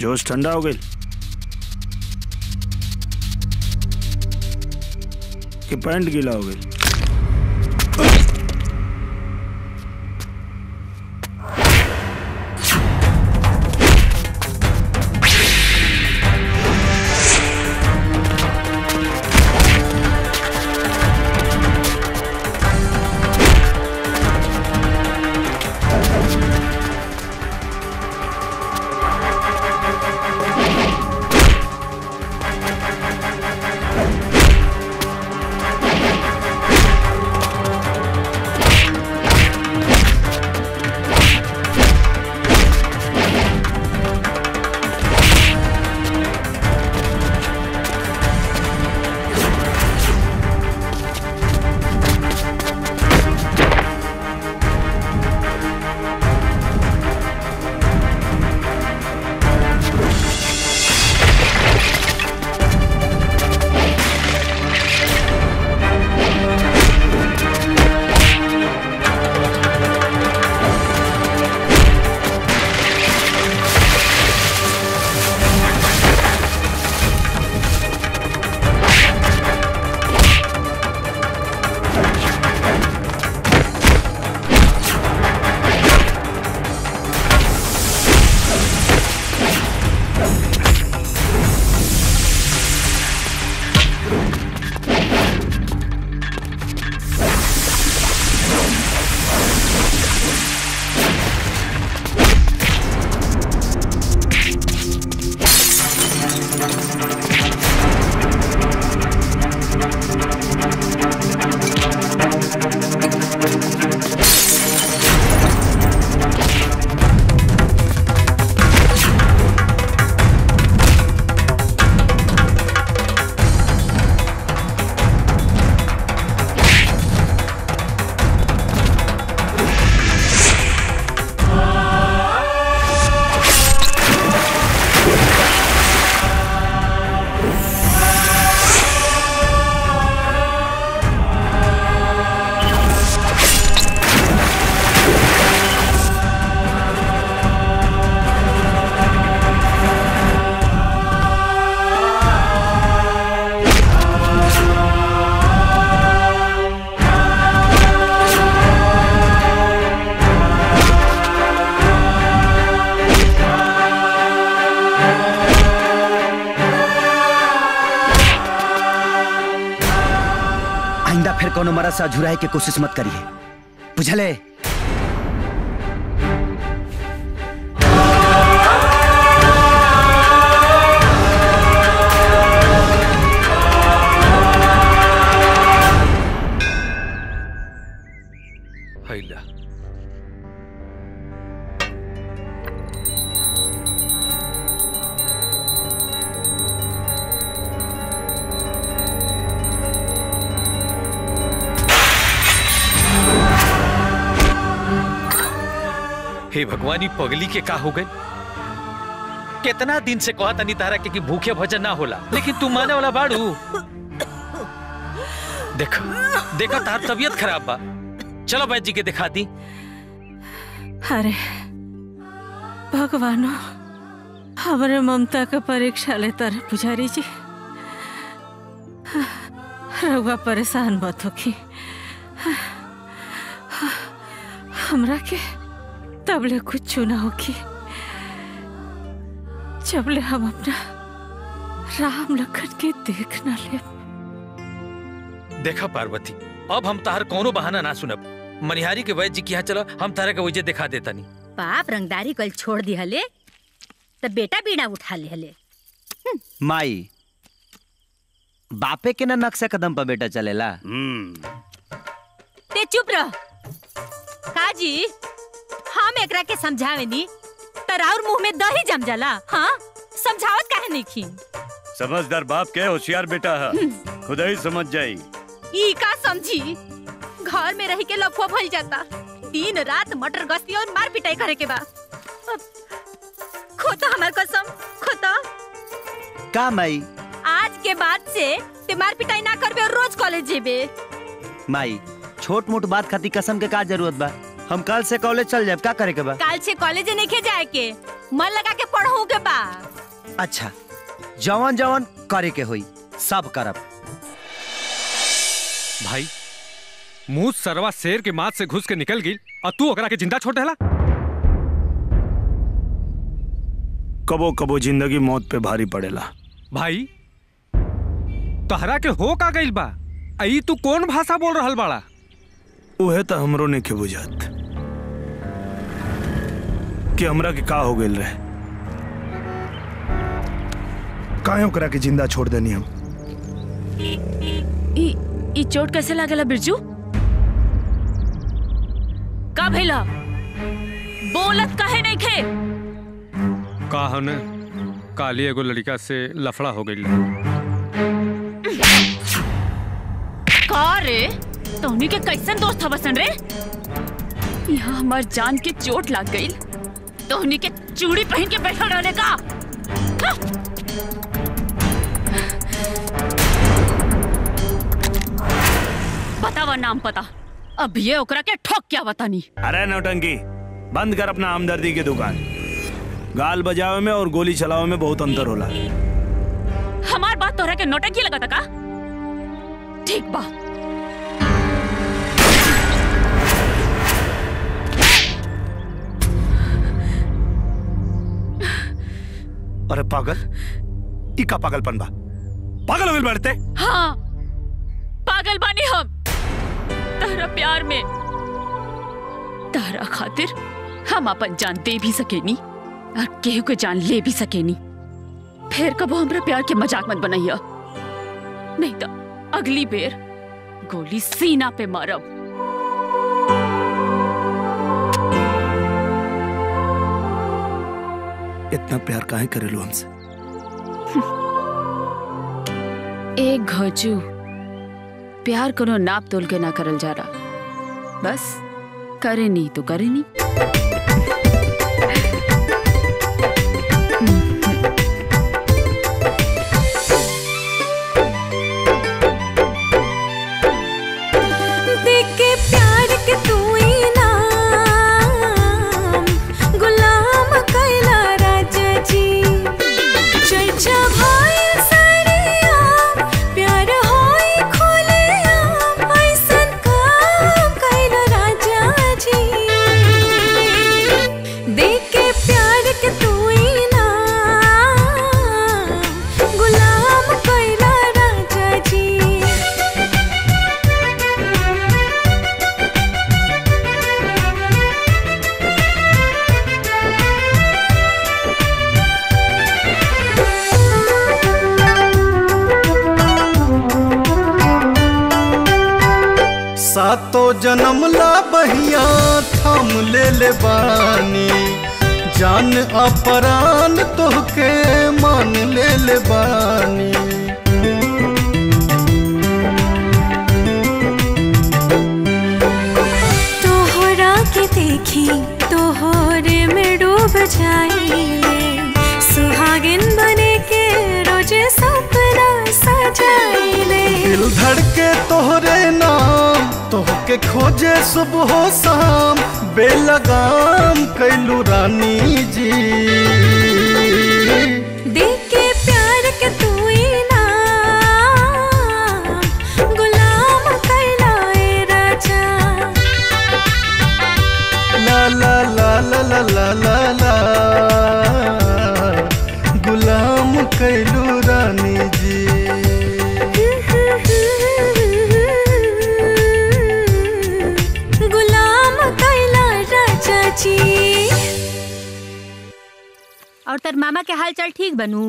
जोश ठंडा हो गई कि पैंट गीला हो गई। सा झुराए की कोशिश मत करिए, बुझले? हे भगवानी पगली के का हो गए। कितना दिन से कहत तनी तारा के कि भूखे भजन ना होला, लेकिन तू माने वाला बाड़ू। देखो देखो तार तबियत खराब बा, चलो बैद जी के दिखा दी। अरे भगवानो, हमारे ममता का परीक्षा लेता रहे पुजारी जी। रउआ परेशान मत होखी, हमरा के तबले कुछ ना होखी। जबले हम अपना राम लखन के देखना ले। देखा पार्वती, अब हम तार कोनो बहाना ना सुनब। मनिहारी के वैद्य जी के यहाँ चलो, हम तारा के वैद्य दिखा देता। नहीं बाप रंगदारी कल छोड़ दी हले, तब बेटा बीड़ा उठा ले हले। माई, बापे के ना नक्शा कदम पर बेटा चलेला। ते चुप रह काजी, हम एकरा के समझावेनी तराउर मुंह में दही जम जाला। हाँ, समझावत काहे नहीं? समझदार बाप के होशियार बेटा है, खुद ही समझ जाई। ई का समझी, घर में रह के लफवा भइल जाता। दिन रात मटर गश्ती और मार पिटाई करे के बा। खोता हमार कसम, खोता। का माई? आज के बाद से ते मार पिटाई ना करबे और रोज कॉलेज जेबे। माई, छोट मोट बात खातिर कसम के का जरूरत बा? हम कल से कॉलेज चल जाए, क्या करे के बा? कल से कॉलेज नहीं के जाए के, मन लगा के पढ़ू के बा। अच्छा, जवान जवान करे के होई, सब करब। भाई, मुँह सरवा शेर के माथ से घुस के निकल गई और तू ओकरा के जिंदा छोड़ देला। कबो कबो जिंदगी मौत पे भारी पड़ेला। भाई, तहरा के हो का गइल बा? आई तू कौन भाषा बोल रहल बाड़ा? उहे तो हमरो ने के बुझात कि हमरा के का हो गेल रहे। काहे ओकरा के जिंदा छोड़ देनी हम? ई चोट कैसे लागेला बिरजू? का भइला? बोलत काहे नहीं खे? का होने काली एगो लड़का से लफड़ा हो गई। का रे, तोनी के कैसन दोस्त था बसन रे? यहाँ हमार जान के चोट लाग गई, तोनी के चूड़ी पहन के बैठा रहने का। बतावा नाम पता, अब ये ओकरा के ठोक क्या बतानी। अरे नौटंकी, बंद कर अपना हमदर्दी के दुकान। गाल बजावे में और गोली चलावे में बहुत अंतर होला। हमार बात तोहरा के नौटंकी लगा था का? ठीक बा, अरे पागल, इका पागलपन बा, पागल हो बढ़ते। हाँ, पागल बानी हम। तारा प्यार में, तारा खातिर हम अपन जान दे भी सकेनी और केहू के जान ले भी सकेनी। फिर कबो हमरा प्यार के मजाक मत बनाइया, नहीं तो अगली बेर गोली सीना पे मारब। इतना प्यार काहे करेलू हमसे? एक घोचू प्यार कोनो नाप तोल के ना करल जा रहा। बस करे नहीं तो करे नहीं। देख के प्यार के तू सातों जन्म ला बहिया थाम ले बानी, जान अपरान तोहके मान ले बानी। तोहरा के देखी तोहरे के खोजे सुबह शाम बेलगाम कैलू रानी जी। देख के प्यार के तू इनाम गुलाम कैलाए राजा। ला ला ला ला ला ला ला ला गुलाम कैलू रानी जी। और तर मामा के हाल चाल ठीक बनू?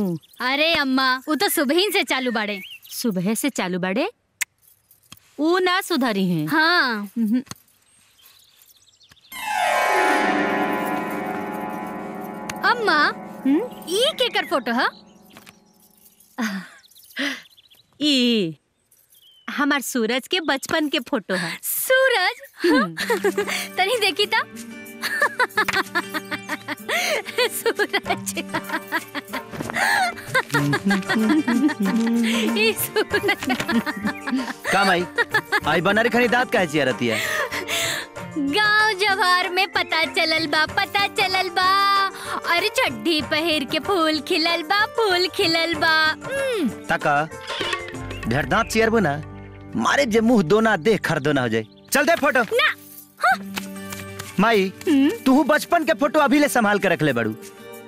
अरे अम्मा वो तो सुबह से चालू बाड़े। सुबह से चालू बाड़े वो ना सुधरी हैं। हाँ अम्मा ये केकर फोटो है? ये हमार सूरज के बचपन के फोटो है। सूरज तनी देखी था सूरज ये सूरज का माई आई बना रे खनी दांत काहे चिया रहती है? गाँव जवार में पता चलल बा, पता चलल बा। अरे चड्ढी पहर के फूल खिलल बा, फूल खिलल बा। ताका ढेर दांत चियर बना मारे जे मुंह दोना देख खर दोना हो जाए। चल दे फोटो ना। माई तू बचपन के फोटो अभी ले संभाल के रख ले बड़ू,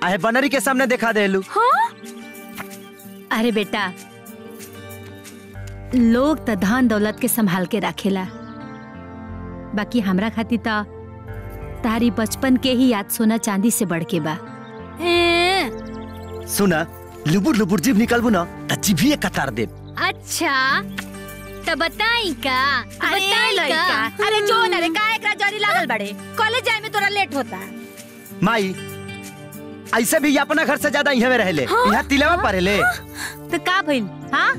आए बनरी के सामने दिखा दे लू। हाँ? अरे बेटा लोग त धन दौलत के संभाल के रखेला, बाकी हमरा खातिर तारी बचपन के ही याद सोना चांदी से बढ़ के बा। सुना लुबुर लुबुर जीभ निकलबू ना त जीभिए कतार दे। अच्छा बताई का बताई का। अरे जो नरे काय करा जोरी लागल बड़े, कॉलेज जाए में तोरा लेट होता। माई ऐसे भी अपना घर से ज्यादा यहाँ में रहले, यहाँ तिलवा परेले। तो का भइल? हाँ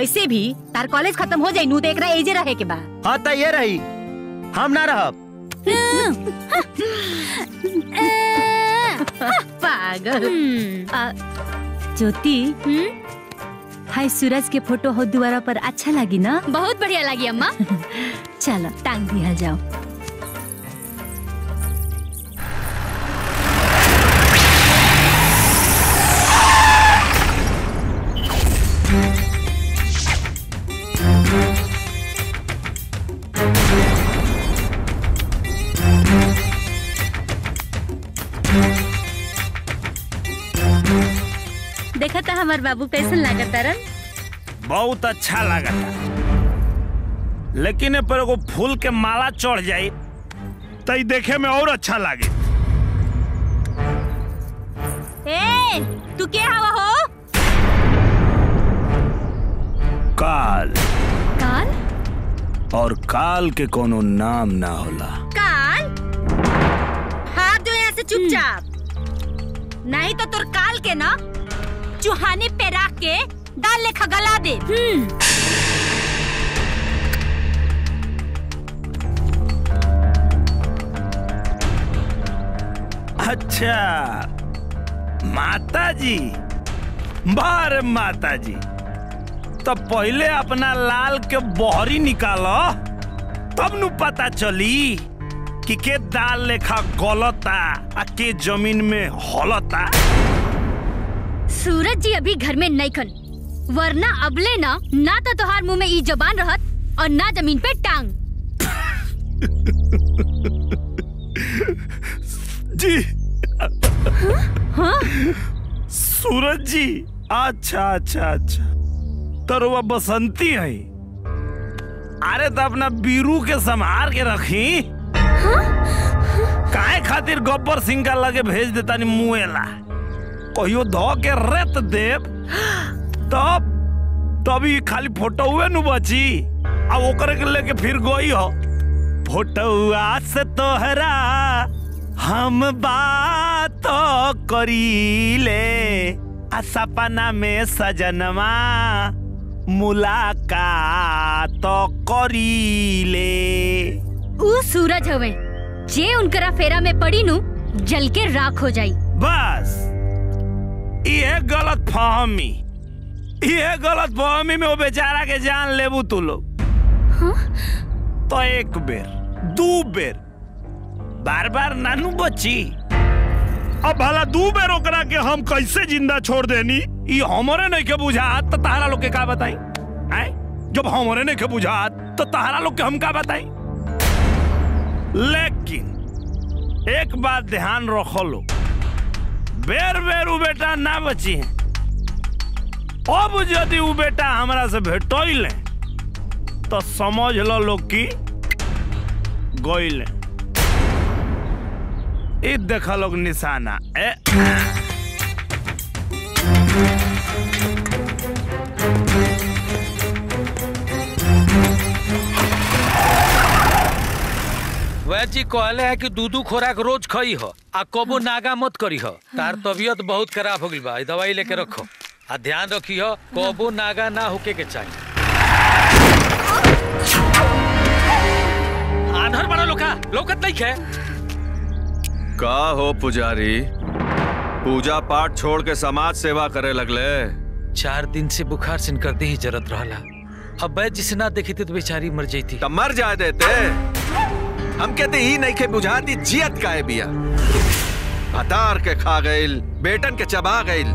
ऐसे भी तार कॉलेज खत्म हो जाए नू देख रहा एजे रहे के बा। हाँ तो ये रही हम ना रहब। पागल ज्योति। हाय सूरज के फोटो हो दुआरा पर अच्छा लगी ना? बहुत बढ़िया लगी अम्मा। चलो टांग दिया जाओ। देखा था हमार बाबू कैसन लागता रन? बहुत अच्छा लागता, लेकिन ए पर एगो फूल के माला चढ़ जाए तो ये देखे में और अच्छा लागे। ए तू के हवा हो? काल। काल? और काल के कोनो नाम ना होला। काल हाथ धो यहाँ से चुपचाप, नहीं तो तोर काल के ना चुहाने पे राख के दाल लेखा गला दे। अच्छा माता जी, बार माता जी तो पहले अपना लाल के बहरी निकालो तब न पता चली कि के दाल लेखा गलता आ के जमीन में हलता। सूरज जी अभी घर में नहीं खन, वरना अबले ना ना तो तोहार मुंह में ई जबान रहत और ना जमीन पे टांग। जी हाँ? हाँ? सूरज जी अच्छा अच्छा अच्छा तरुआ बसंती है। अरे तो अपना बीरू के संभार के रखी। हाँ? काहे खातिर गब्बर सिंह का लगे भेज देता नी मुएला? कहियो धो के रेत देव तब तभी खाली फोटो हुए नु बची। अब ओकरे के लेके फिर गई हो। फोटोआ से तोहरा हम बात करीले आ सपना में सजनमा मुलाकात करीले। उ सूरज हवे जे उनकरा फेरा में पड़ी नु जल के राख हो जाई। बस ये गलत फहमी, ये गलत फहमी में वो बेचारा के जान लेबू तू लोग। तो एक बेर दू बेर बार बार नानू बची। अब भला दू बेर ओकरा के हम कैसे जिंदा छोड़ देनी ई हमरे नहीं के बुझात तो तहरा लोग के का बताई। जब हमरे नहीं के बुझात तो तहरा लोग के हम का बताई। लेकिन एक बात ध्यान रखो लो, बेर बेर उ बेटा ना बची है। अब यदि उ बेटा हमरा से भेटोइले तो समझ लो लोग की गइले। इत देखा लोग निशाना ए। वैद जी कहले है कि दूधू खोराक रोज खई हो आ कबो नागा मत करी हो। तार तबियत बहुत खराब हो गई बा, दवाई लेके रखो आ ध्यान रखी हो कबो नागा ना होके के चाहिए। आधर बड़ा लोका लोकत नहीं है का हो पुजारी, पूजा पाठ छोड़ के समाज सेवा करे लगले। 4 दिन से बुखार सिन करते ही जरत रहला। अब वैद्य जिसे ना देखी तो बेचारी मर जाती। तब मर जाए देते, हम कहते ही नहीं के बुझाती जियत काहे बिया। हतार के खा गईल, बेटन के चबा गईल।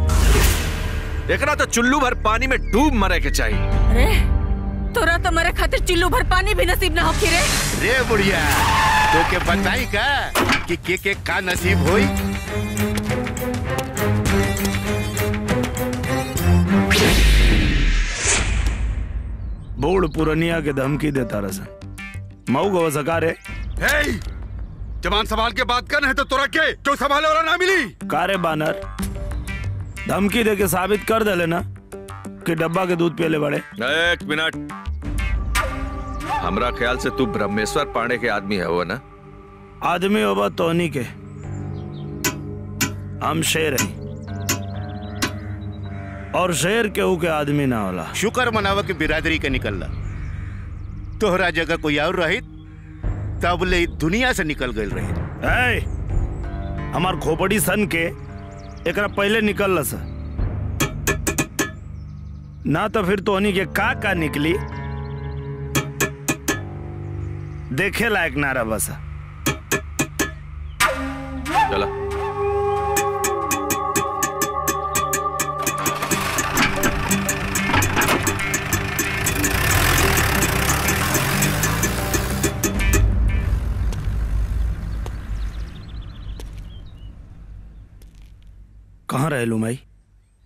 एकरा तो चुल्लू भर पानी में डूब मरे के चाहिए। अरे तोरा तो मरे खातिर चुल्लू भर पानी भी नसीब ना होखी रे। रे बुढ़िया तो के बताई का कि के का नसीब होई। बूढ़ पुरनिया के धमकी देता रसन मऊ गो सकारे। हे जवान सवाल के बात करना है तो तोरा के क्यों संभाले वाला ना मिली कारे बानर। धमकी दे के साबित कर दे लेना कि डब्बा के दूध पीले बड़े। एक मिनट, हमरा ख्याल से तू ब्रह्मेश्वर पांडे के आदमी है वो ना? आदमी होबा तोनी के, हम शेर हैं और शेर केहू के आदमी ना होला। शुक्र मनावा के बिरादरी के निकलला। तोहरा जगह कोई और रहित तब ले दुनिया से निकल गए रहित। ऐ हमार खोपड़ी सन के एकरा पहले निकलला सा ना तो फिर तोनी के का निकली देखे लायक नारा बसा। चला कहाँ रहे लू माई,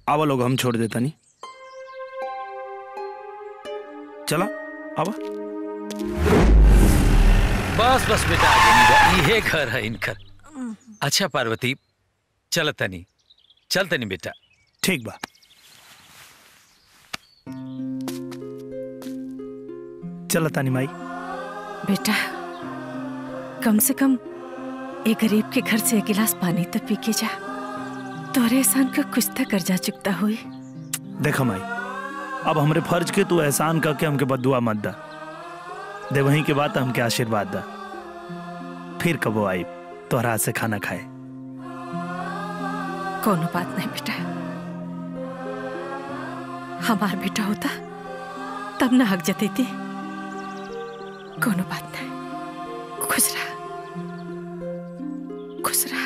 आवा लोग हम छोड़ देता नहीं। चला आवा। बस बस बेटा ये घर है इनकर। अच्छा पार्वती चलता नहीं बेटा। ठीक बा। चलता नहीं माई। बेटा कम से कम एक गरीब के घर से एक गिलास पानी तो पी के जा। तोरे एहसान का कुछ तो कर्जा चुकता हुई। देखा माई अब हमरे फर्ज के तू एहसान करके हमके बद्दुआ मत दा दे, वहीं के बाद हमके आशीर्वाद दा। फिर कबो आई तोहरा से खाना खाए। कोनो बात नहीं बेटा, हमार बेटा होता तब ना हक जती थी। कोनो बात नहीं, खुश रहा खुश रहा।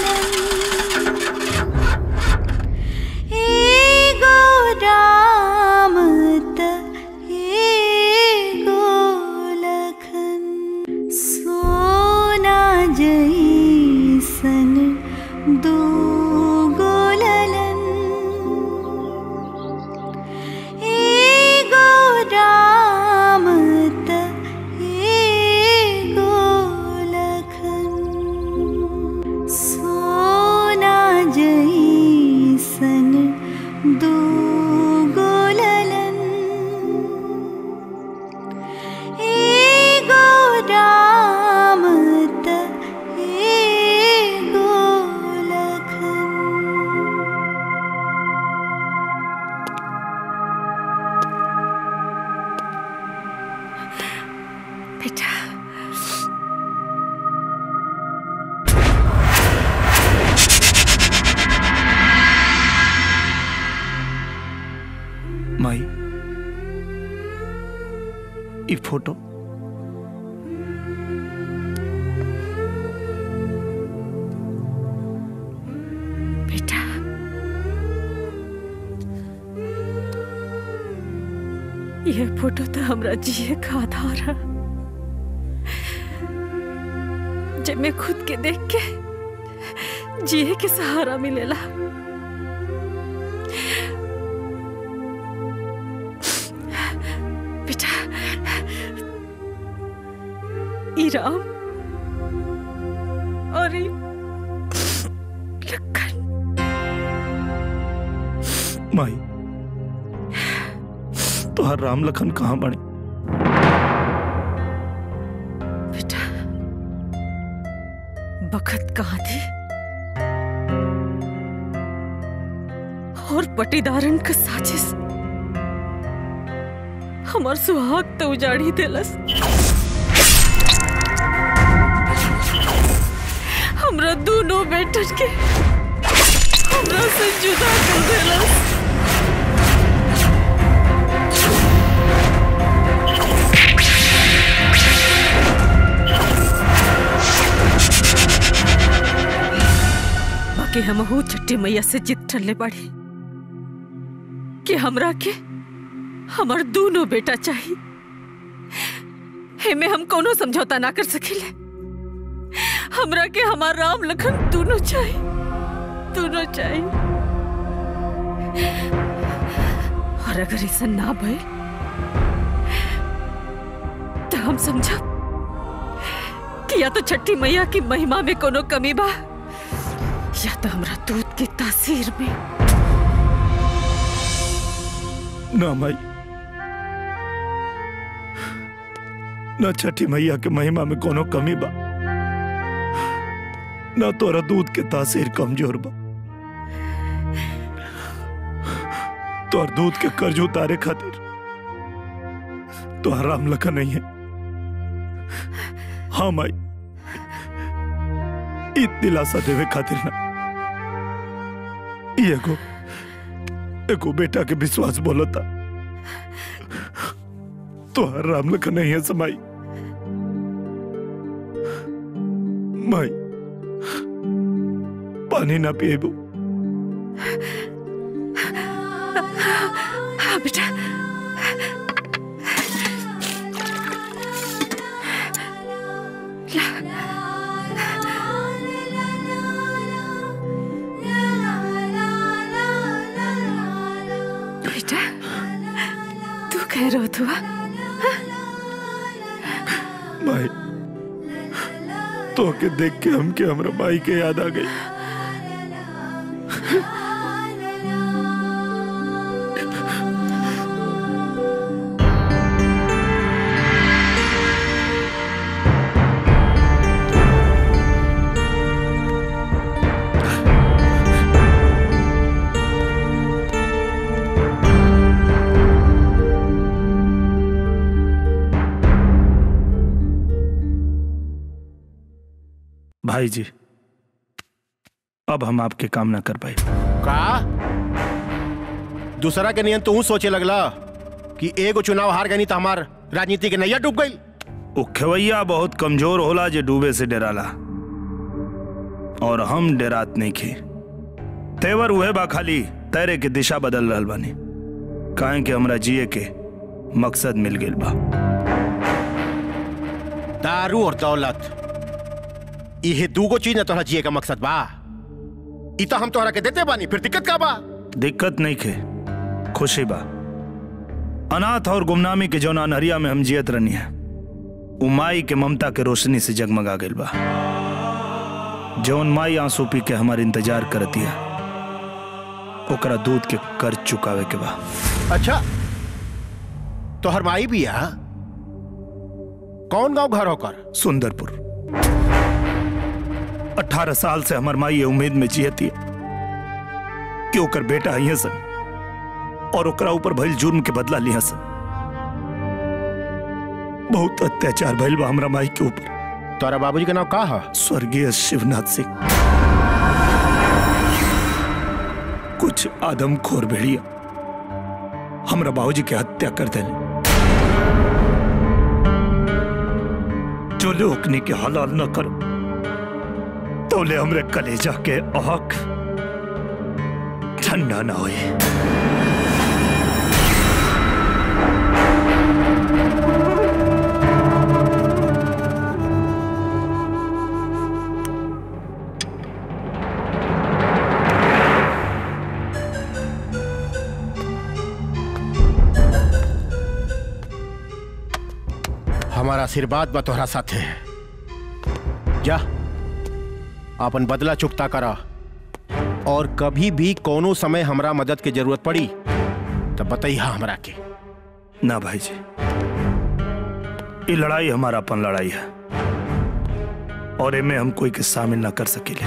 बेटा ई फोटो बेटा ये फोटो तो हमरा जिए का आधार है। जब मैं खुद के देख के जिए के सहारा मिलेला। बेटा ई राम और ई लखन माई तुहार तो राम लखन कहाँ बने? बखत कहाँ थी और पटीदारन का साजिश हमार सुहाग तो उजाड़ी देलस। हमरा दोनों बेटन के हमरा से जुदा कर देलस। कि हम छठी मैया से जिद ठल्ले बाड़ी कि हमरा के हमार दोनों बेटा चाहिए। हेमे हम कोनो समझौता ना कर सकिले। हमरा के हमार राम लखन दोनों चाहिए, दोनों चाहिए। और अगर ऐसा ना भय तो हम समझा कि या तो छठी मैया की महिमा में कोनो कमी बा या तो हमरा दूध की तासीर में। ना माई, ना छठी मैया के महिमा में कोनो कमी बा ना तोरा दूध के तासीर कमजोर बा। तोर दूध के कर्ज उतारे खातिर तोहर राम लखन नहीं है। हाँ माई, इत दिलासा देवे खातिर ना एगो बेटा के विश्वास बोलता तोहर राम लखन नहीं है। समाई माई पानी ना पिएबो। हाँ बेटा रोत हुआ माई तो के देख के हमके हमरा माई के याद आ गई। भाई जी अब हम आपके काम ना कर पाए। का दूसरा के नियन तू सोचे लगला कि एगो चुनाव हार गई तो हमार राजनीति के नैया डूब गई। ओ खेवैया बहुत कमजोर होला जे डूबे से डराला और हम डरात नहीं खे। तेवर उहे बा खाली तैरे के दिशा बदल रहल बानी काहे कि हमरा जिए के मकसद मिल गेल बा। दारू और दौलत ये दूगो चीज ना तोहरा जिए का मकसद बा। ई तो हम तोहरा के देते बानी फिर दिक्कत का बा? दिक्कत नहीं खे खुशी बा। अनाथ और गुमनामी के जौना अनहरिया में हम जियत रहनी है उ माई के ममता के रोशनी से जगमगा गइल बा। जौन माई आंसू पी के हमारे इंतजार करतिया ओकरा दूध के कर्ज चुकावे के बा। अच्छा तोहर माई भी आ? कौन गाँव घर होकर? सुंदरपुर। 18 साल से हमार माई ये उम्मीद में जियती है कि ओकर बेटा आइए सन और ओकरा ऊपर भइल जुर्म के बदला लिया सन। बहुत अत्याचार भइल बा हमरा माई के ऊपर। तोरा बाबूजी का नाम का है? स्वर्गीय शिवनाथ सिंह। कुछ आदमखोर भेड़िया हमरा बाबूजी के हत्या कर देले। तोले ओकनी के हलाल न करो, तोले हमरे कलेजा के आँख ठंडा ना होए। हमारा आशीर्वाद बा तोहरा साथे है। जा आपन बदला चुकता करा, और कभी भी कोनो समय हमरा मदद की जरूरत पड़ी तब बताइया हमरा के। ना भाई जी, ये लड़ाई हमारा अपन लड़ाई है और इनमें हम कोई के शामिल ना कर सकेले।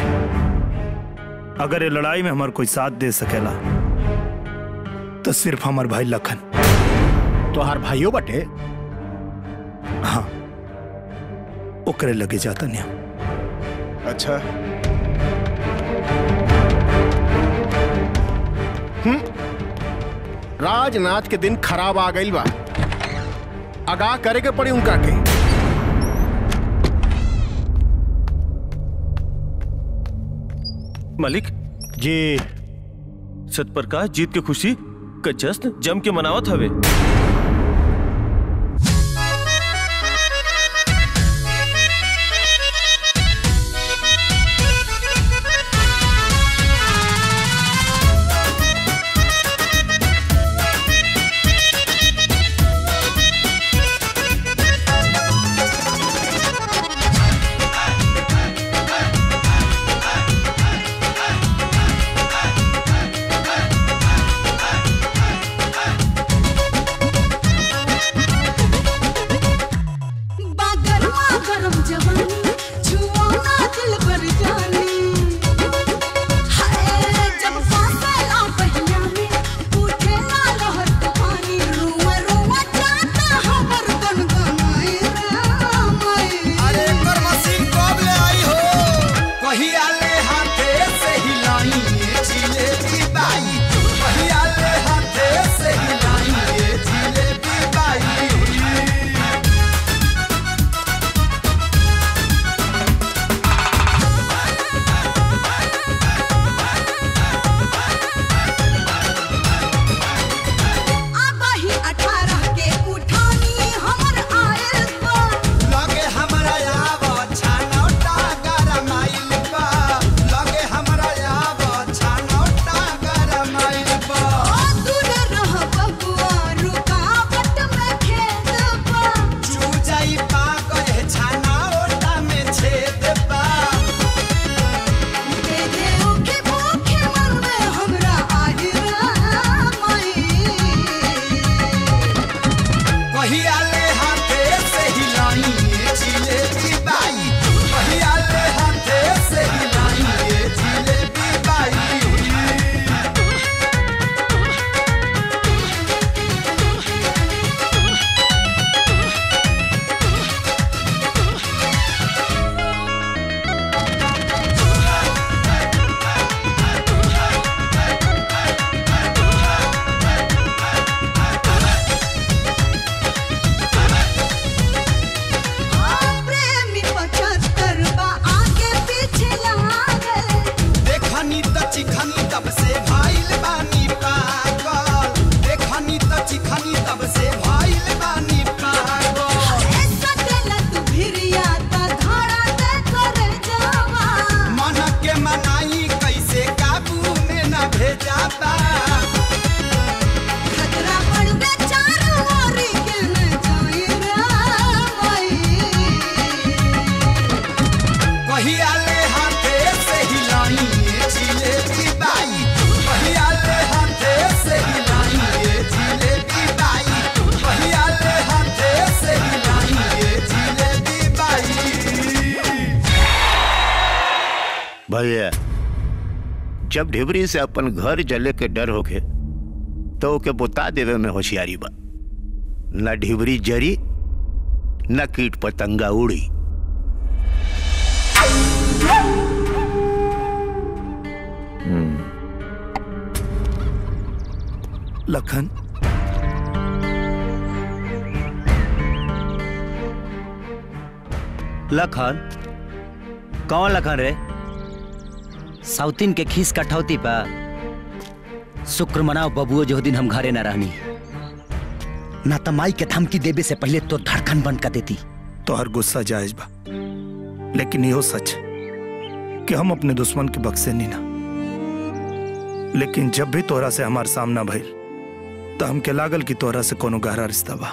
अगर ये लड़ाई में हमार कोई साथ दे सकेला तो सिर्फ हमार भाई लखन। तो हर भाइयों बटे हाँ ओकरे लगे जाता नहीं। अच्छा राजनाथ के दिन खराब आ गई बा, आगाह करे के पड़ी उनका के। मलिक जी, सतप्रकाश जीत के खुशी का जश्न जम के मनावत हवे। भैया, जब ढिबरी से अपन घर जले के डर होके तो ओके बुता देवे में होशियारी बा। न ढिबरी जरी न कीट पतंगा उड़ी। लखन, लखन कौन लखन रे? साउथिन के खीस कठौती पा शुक्र मनाओ बबुओ जो दिन हम घरे न रहनी। ना त माई के धमकी देवे से पहले तो धड़कन बंद कर देती। तोहर गुस्सा जायज बा, लेकिन यो सच कि हम अपने दुश्मन के बक्से नहीं ना। लेकिन जब भी तोहरा से हमार सामना भइल तो हमके लागल कि तोहरा से कोनो गहरा रिश्ता बा।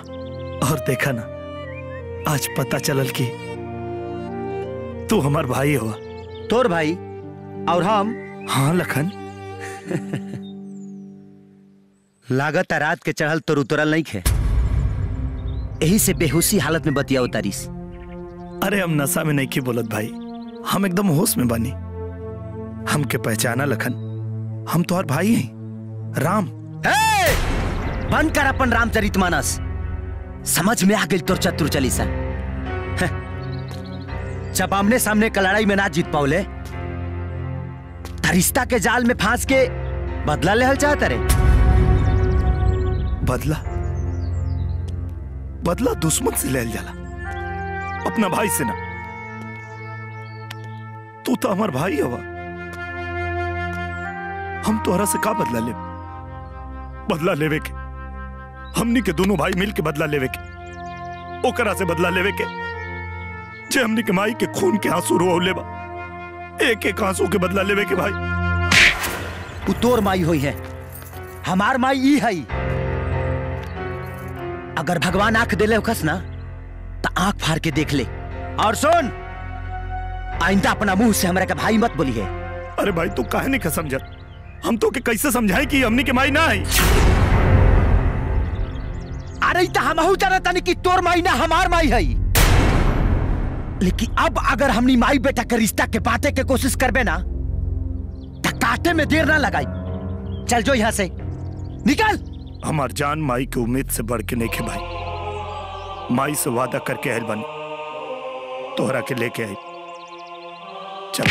और देखा ना, आज पता चलल कि तू हमार भाई हो। तोर भाई और हम? हाँ लखन। लागत रात के चढ़ल तोर उतरल नहीं खे, यही से बेहोशी हालत में बतिया उतारिस। अरे हम नशा में नहीं की बोलत भाई, हम एकदम होश में बानी। हमके पहचाना लखन, हम तोहर भाई हैं। राम बंद कर अपन रामचरितमानस, समझ में आ गई तोर चतुर चालीसा। जब आमने सामने का लड़ाई में ना जीत पाओले, रिश्ता के जाल में फांस के बदला लेहल चाहता रे। बदला बदला दुश्मन से लेहल जाला, अपना भाई से ना। तू तो हमार भाई हवा, हम तोहरा से का बदला ले? बदला लेवे के हमनी के दोनों भाई मिल के बदला लेवे के, ओकरा से बदला लेवे के जे हमनी के माई के खून के आंसू रोले बा। एक एक आंसू के बदला लेवे के भाई। तू तोर माई हुई है, हमार माई ई है। अगर भगवान आंख देले होखस ना तो आंख फाड़ के देख ले। और सुन, आइंदा अपना मुंह से हमरा के भाई मत बोली है। अरे भाई तू काहे नहीं समझ? हम तो के कैसे समझाए कि हमनी के माई ना है। अरे हमहू जानता नहीं कि तोर माई ना हमार माई है, लेकिन अब अगर हमनी माई बेटा के रिश्ता के बांटे के कोशिश करबे ना तो काटे में देर ना लगाई। चल जो यहाँ से, निकल। हमार जान माई की उम्मीद से बढ़ के नहीं खे भाई। माई से वादा करके आयल बन, तोहरा के लेके आई। चल।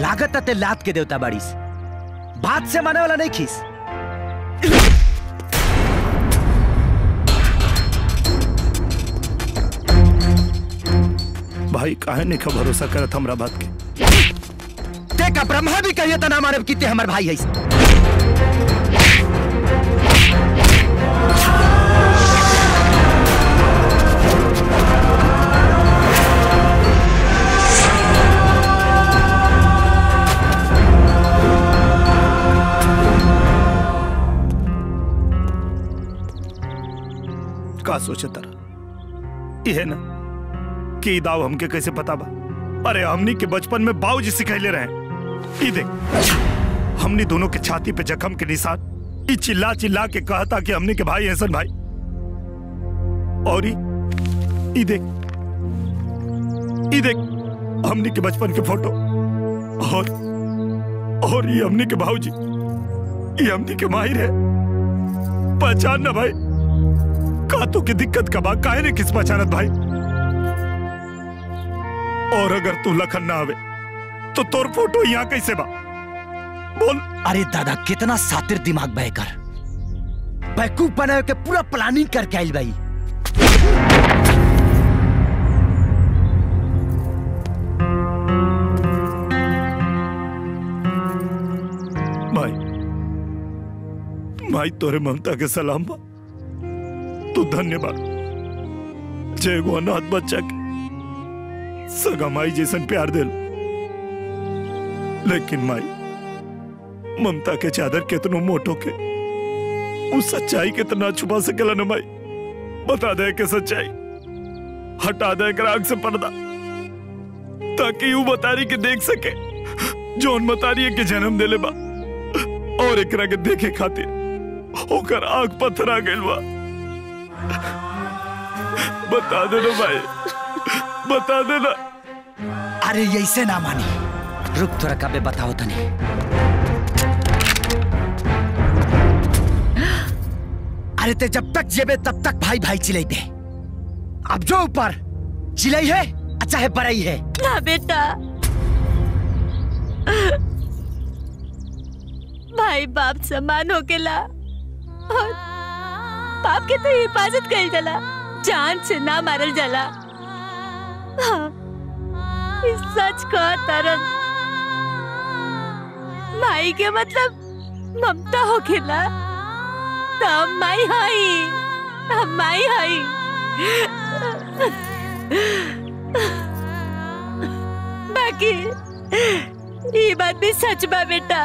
लागत ते लात के देवता बाड़ीस, बात से माने वाला नहीं खीस। भाई काहे नहीं भरोसा करत हमरा बात के? देखा ब्रह्मा भी कहिए तो ना मानब कि ते हमार भाई है। का सोचे तारा ये ना कि दाव हमके कैसे पता बा? अरे हमनी के बचपन में बाबूजी सिखैले रहे। ई देख हमनी दोनों के छाती पे जख्म के निशान। ई चिल्ला चिल्ला के कहता कि हमनी के भाई हसन भाई। और ई देख हमनी के बचपन के फोटो। और ये हमनी के बाबूजी, ये हमनी के माहिर है। पहचान ना भाई, का तो की दिक्कत का बा? काहे ने किस पहचानत भाई? और अगर तू लखन ना आवे तो तोर फोटो यहाँ कैसे बा? बोल। अरे दादा कितना सातिर दिमाग बहकर बैकूफ बनाए के पूरा प्लानिंग करके आइल भाई। भाई तोरे ममता के सलाम बा। तू धन्यवाद जय गो अनाथ बच्चा के सगा माई जैसन प्यार दिल। लेकिन माई ममता के चादर कितनो मोटो के, उस सच्चाई के इतना छुपा सकेला ना माई। बता दे के सच्चाई, हटा दे आँख से पर्दा, ताकि वो बतारी के देख सके जोन बतारी के जन्म देले बा। और एकरा के देखे खातिर होकर आँख पथरा गइल बा। बता दे ना भाई, बता देना। अरे ऐसे ना मानी, रुक तो रखा बे, बताओ तो नहीं। अरे ते जब तक जेबे तब तक भाई चिल्लाई दे। अब जो ऊपर चिल्लाई है, अच्छा है बड़ाई है ना बेटा। भाई बाप समान होकेला और बाप के तो हिफाजत कईल जाला। जान से ना मारल जाला। हाँ, इस सच का तरंग माई के मतलब ममता हो खेला तब माई हाई तब माई हाई। बाकी ये बात भी सच बा बेटा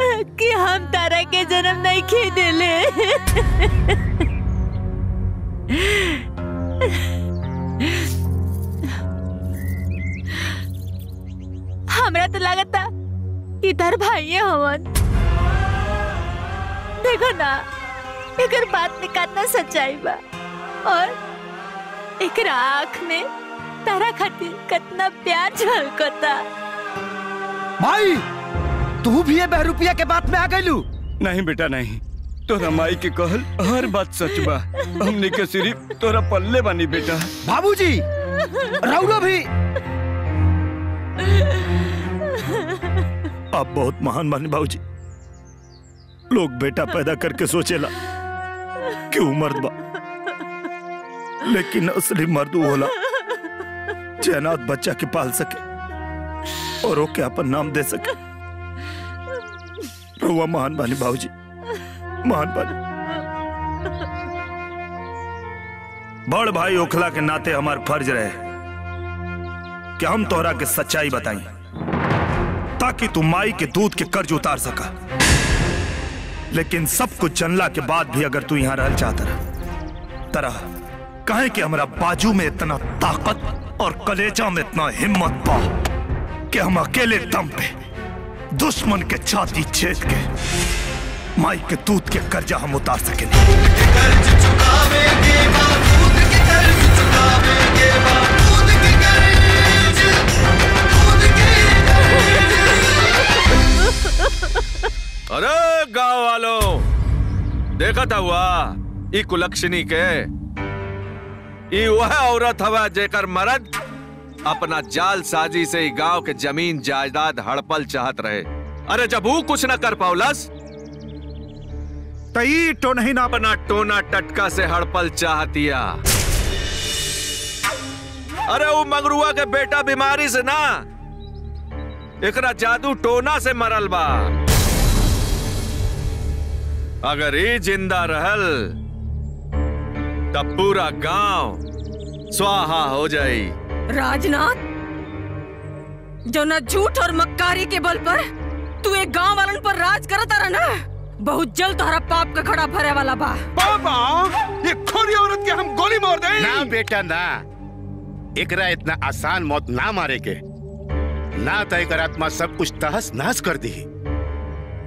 कि हम तारा के जन्म नहीं खी देले। हमरा तो लगता इधर भाई हवन। देखो ना एक बात निकालना सच्चाई बा और एक आँख में तारा खातिर कितना प्यार झलकता। माई तू भी ये बहरूपिया के बात में आ गयलू? नहीं बेटा नहीं, तोरा माई के कहल हर बात सच बा। हमने के सिर्फ तोरा पल्ले बानी बेटा। बाबूजी राउलो भी आप बहुत महान बानी बाबूजी। लोग बेटा पैदा करके सोचेला क्यों मर्द बा, लेकिन असली मर्द वो होला जैनात बच्चा के पाल सके और ओके अपन नाम दे सके। रुआ महान बानी बाबूजी, महान बानी। बड़ भाई ओखला के नाते हमार फर्ज रहे कि हम तोहरा के सच्चाई बताई ताकि तू माई के दूध के कर्ज उतार सका। लेकिन सब कुछ जनला के बाद भी अगर तू यहाँ रहना चाहता रहा तरह कहे कि हमारा बाजू में इतना ताकत और कलेजा में इतना हिम्मत पा कि हम अकेले दम पे दुश्मन के छाती छेद के माई के दूध के कर्जा हम उतार सकेंगे। अरे गांव वालों देखा था हुआ ई कुलक्षणी के ई वह औरत हवा जेकर मर्द अपना जाल साजी से गांव के जमीन जायदाद हड़पल चाहत रहे। अरे जब वो कुछ न कर पावलस तई तो नहीं ना अपना टोना टटका से हड़पल चाहतिया। अरे वो मंगरुआ के बेटा बीमारी से ना एकरा जादू टोना से मरल बा। अगर ये जिंदा रहल तब पूरा गांव स्वाहा हो जाए। राजनाथ जो न झूठ और मक्कारी के बल पर तू एक गांव वालन पर राज करता रहा ना, बहुत जल्द तुम्हारा पाप का खड़ा भरे वाला बा। पापा ये खोरी औरत के हम गोली मार दें। ना बेटा ना, एकरा इतना आसान मौत ना मारे के ना तय कर आत्मा सब कुछ तहस नहस कर दी।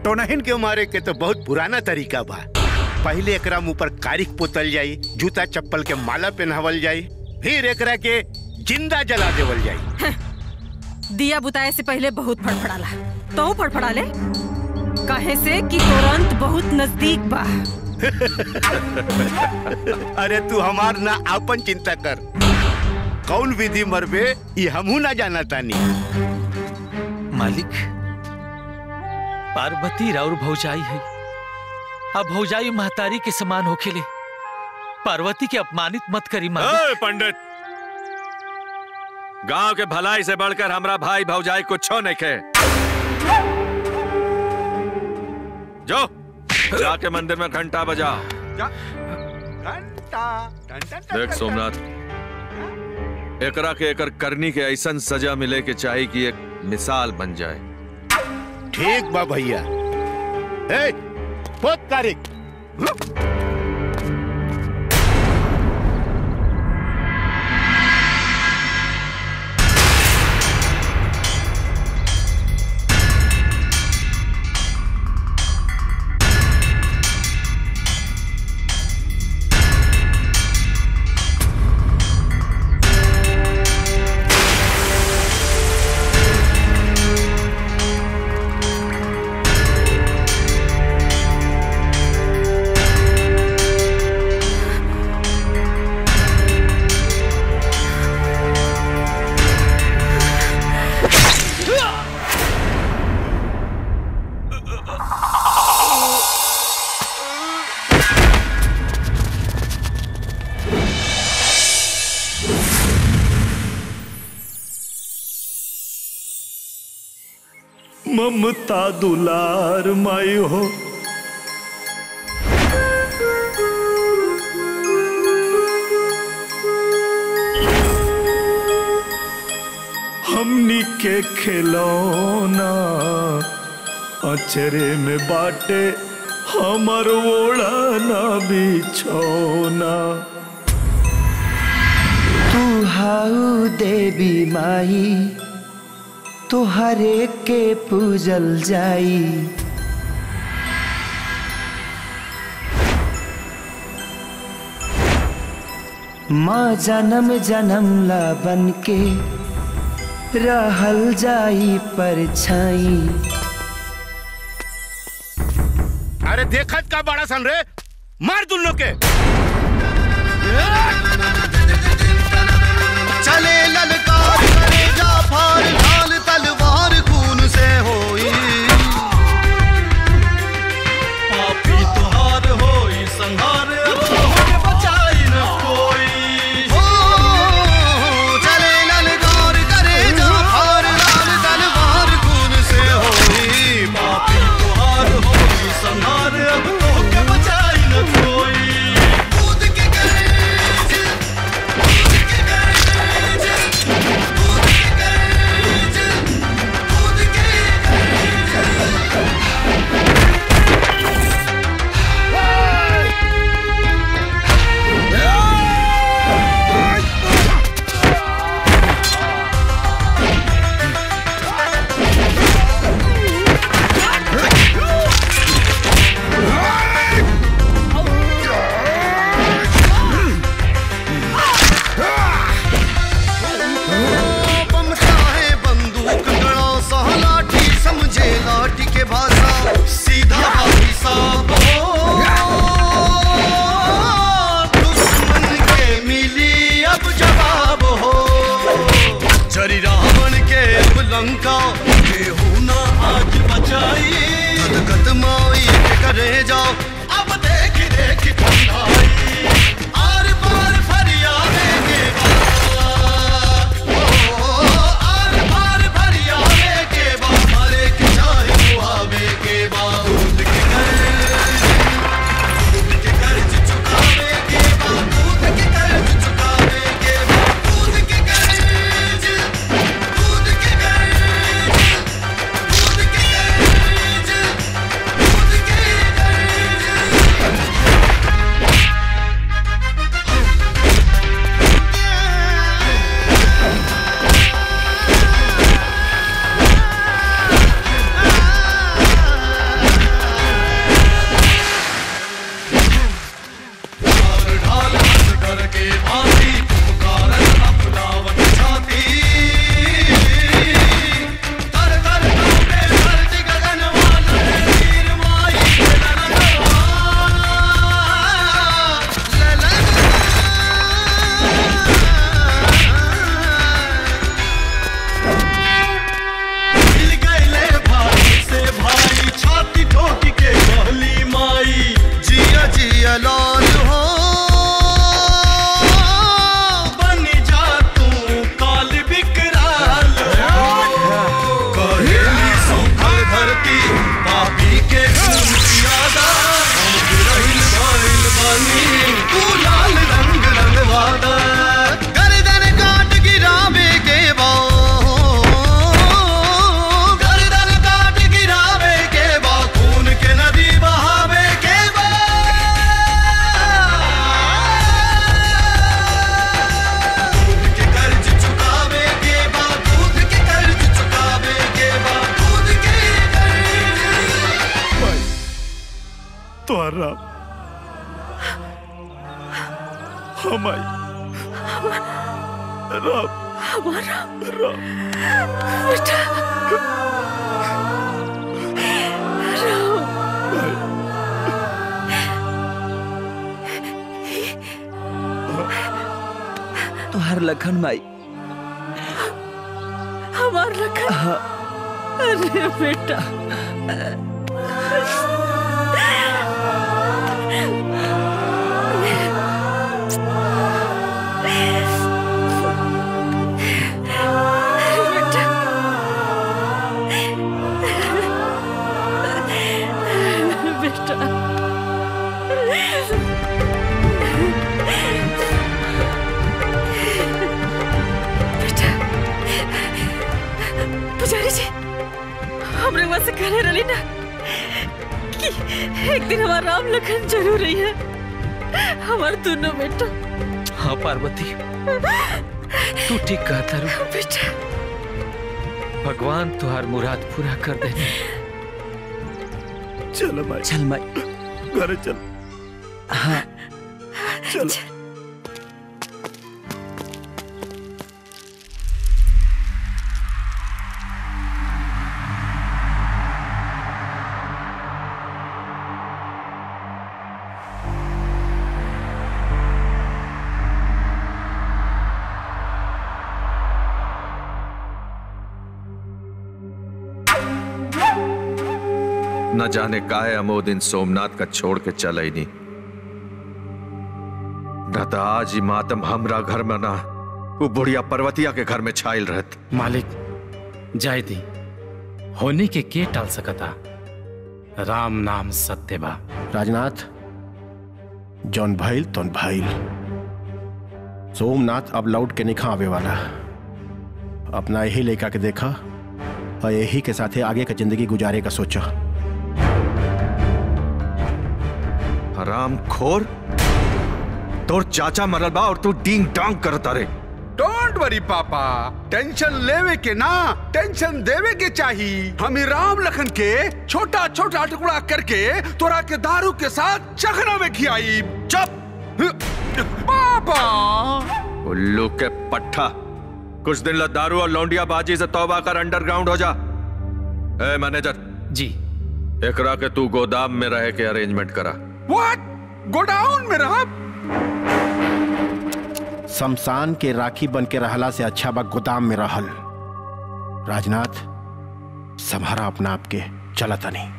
टोनाहिन के मारे के तो बहुत पुराना तरीका बा। पहले एकरा मुँह पर कारिक पोतल जाये, जूता चप्पल के माला पहनावल जाये, फिर एकरा के जिंदा जला देवल जाये। दिया बुताए से पहले बहुत फड़फड़ाला तो फड़फड़ा ले कहे से कि तुरंत बहुत नजदीक बा। अरे तू हमार ना आपन चिंता कर, कौन विधि मरबे ये हमू ना जाना तानी। मालिक पार्वती राउर भौजाई है, अब भौजाई महतारी के समान होखेले। पार्वती के अपमानित मत करी मालिक। ए पंडित, गांव के भलाई से बढ़कर हमरा भाई भौजाई कुछ नहीं खे। जो जाके मंदिर में घंटा बजा। घंटा देख सोमनाथ, एकरा के एकर करनी के ऐसा सजा मिले के चाहिए कि एक मिसाल बन जाए। ठीक बा भैया। ए, ममता दुलार माई हो। हमनी के खिलौना अचरे में बाटे हमर ओढ़ना बिछौना। तू हाउ देवी माई तोहरे के पूजल जाई। माँ जन्म जन्म ला बन के रहल जाई परछाई। अरे देखत का बड़ा सन रे, मार दुल्लो के। चले ललकार करे जाफर लगन जरूरी है हमारे दोनों बेटा। हाँ पार्वती, तू ठीक कहता रू बेटा। भगवान तुहार मुराद पूरा कर दे। चल माई, चल माई घर चल। हाँ चल। न जाने काहे अमोद इन सोमनाथ का छोड़ के चला ही नहीं। रहता आज ही मातम हमरा घर में ना, वो बुढ़िया पर्वतिया के घर में छायल रहत। मालिक जाय दी, होने के टाल सकता। राम नाम सत्य बा। राजनाथ, जौन भाईल तौन भाईल। सोमनाथ अब लौट के निखा आवे वाला। अपना यही लेखा के देखा और यही के साथ आगे का जिंदगी गुजारे का सोचा। हराम खोर, तोर चाचा मरल बा और तू डींग डांग करता रे। डोंट वरी पापा, टेंशन लेवे के ना, टेंशन देवे के चाहिए। हम राम लखन के छोटा छोटा टुकड़ा करके तोरा के दारू के साथ चखना में खियाई। चुप पापा। उल्लू के पट्ठा, कुछ दिन ला दारू और लौंडिया बाजी से तौबा कर, अंडरग्राउंड हो जा। ए मैनेजर जी, एकरा के तू गोदाम में रह के अरेंजमेंट करा। What? गोडाउन में रह? शमशान के राखी बन के रहला से अच्छा बा गोदाम में रहल। राजनाथ, सम्हारा अपना आपके चलता नहीं।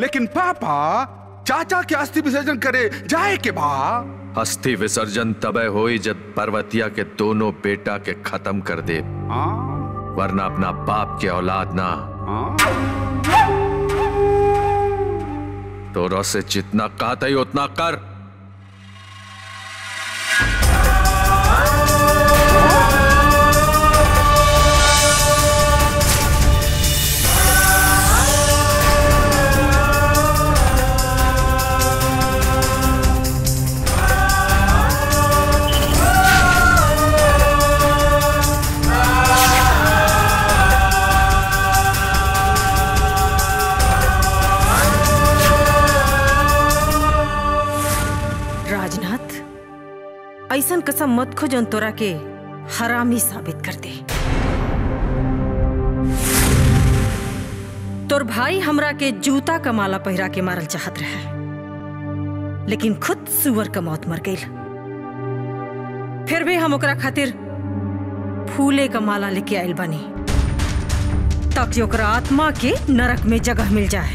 लेकिन पापा, चाचा के अस्थि विसर्जन करे जाए के बा। अस्थि विसर्जन तबे होई जब पर्वतिया के दोनों बेटा के खत्म कर दे। वरना अपना बाप के औलाद ना। तोरा से जितना कहता ही उतना कर। ऐसन कसम मत खो जौन तोरा के हरामी साबित कर दे। तोर भाई हमरा के जूता का माला पहिरा के मारल चाहत रहे, लेकिन खुद सुअर का मौत मर गई। फिर भी हम ओकरा खातिर फूले का माला लेके आयल बानी, ताकि ओकरा आत्मा के नरक में जगह मिल जाए।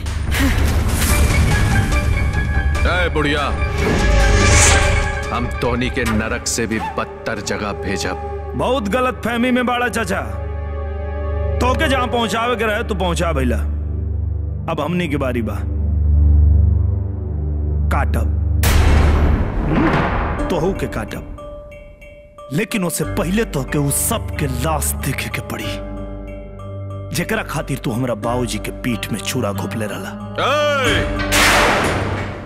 ए बुढ़िया, हम टोनी के नरक से भी बदतर जगह भेजा। बहुत गलत फहमी में बाड़ा चाचा। तो के जहां पहुंचावे के रहे तो पहुंचा भैला। अब हमनी की बारी बा। काटब तोहू के काटब, लेकिन उससे पहले तो के उस सब के लाश देखे के पड़ी जेकरा खातिर तू हमरा बाबूजी के पीठ में छुरा घोपले रहला।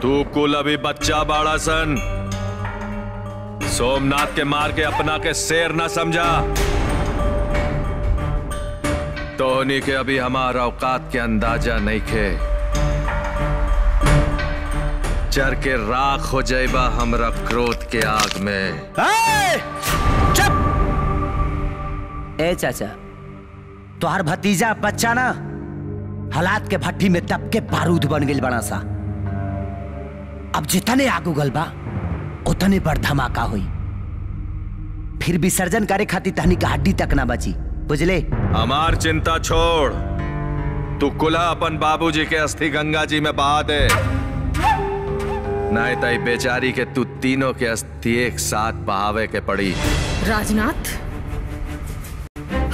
तू कुल अभी बच्चा बाड़ा सन। सोमनाथ के मार के अपना के शेर ना समझा। तोहनी के अभी हमारा औकात के अंदाजा नहीं खे। चर के राख हो जाएगा हमरा क्रोध के आग में। चुप। ए चाचा, तोहर भतीजा बच्चा ना हालात के भट्टी में तब के बारूद बन गई बड़ा सा। अब जितने आग उगल बा उतने बड़ धमाका हुई, फिर विसर्जन करे खातिर तहनी का हड्डी तक ना बची, बुझले। हमार चिंता छोड़, तू कुला अपन बाबूजी के अस्थि गंगा जी में बहा दे। नहीं ताई बेचारी के तू तीनों के अस्थि एक साथ बहावे के पड़ी। राजनाथ,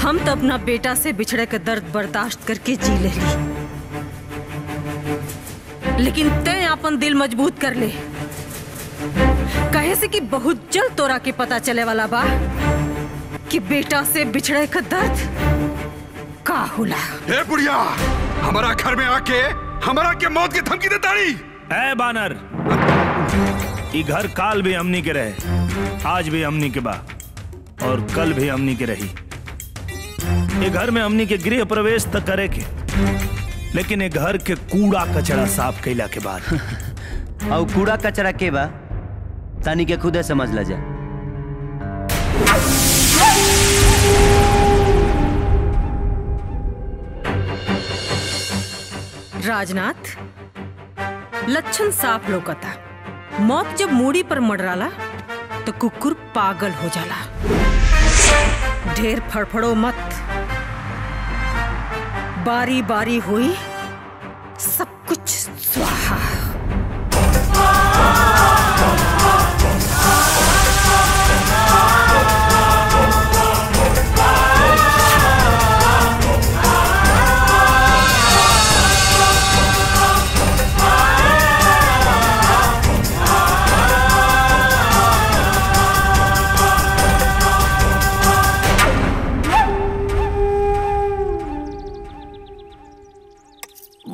हम तो अपना बेटा से बिछड़े के दर्द बर्दाश्त करके जी ले ली, लेकिन तय अपन दिल मजबूत कर ले। कहे से कि बहुत जल्द तोरा के पता चले वाला बा कि बेटा से बिछड़े का दर्द का हुला। ए बुढ़िया, हमारा घर में आके हमारा के मौत की धमकी देता रही। ए बानर, ये घर काल भी हमनी के रहे, आज भी हमनी के बा और कल भी हमनी के रही। ये घर में हमनी के गृह प्रवेश तक करे के, लेकिन ये घर के कूड़ा कचरा साफ कैला के बाद और कूड़ा कचरा के बा तानी के खुदे समझ ला जा। राजनाथ, लक्षण साफ लोकता। मौत जब मूड़ी पर मडराला तो कुकुर पागल हो जाला। ढेर फड़फड़ो मत, बारी बारी हुई सब कुछ स्वाहा।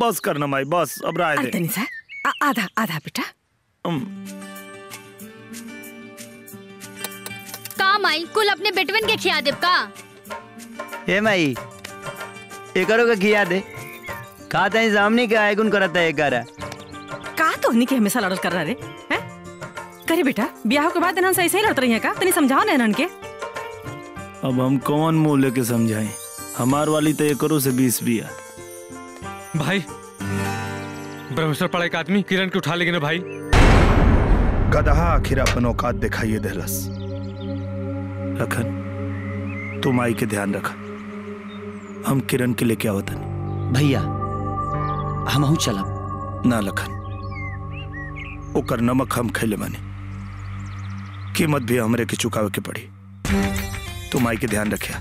बस करना माई, बस अब राय दे। आधा आधा बेटा। का माई कुल अपने बेटवन के खिया देब का? ए माई, एकरो के खिया दे। का तई सामने के आयगुन करत है एकरा। का तो नहीं के हमेशा लड़ल कर रहा रे, हैं? करे बेटा, ब्याह के बाद इनन से ऐसे ही लड़त रही है का? तनी समझाओ ना इनन के। अब हम कौन मुंह लेके समझाएं? हमार वाली तो एकरो से 20 बिया। भाई, ब्रह्मेश्वर पड़ा एक आदमी किरण के उठा लेगी ना भाई। गदहा आखिर अपन औकात दिखाइए देहलस। लखन, तुम आई के ध्यान रखा, हम किरण के लेके आवतन। भैया, हम आहू चलब ना। लखन, ओकर नमक हम खैले माने, कीमत भी हमरे के चुकावे के पड़ी। तुम आई के ध्यान रखिया।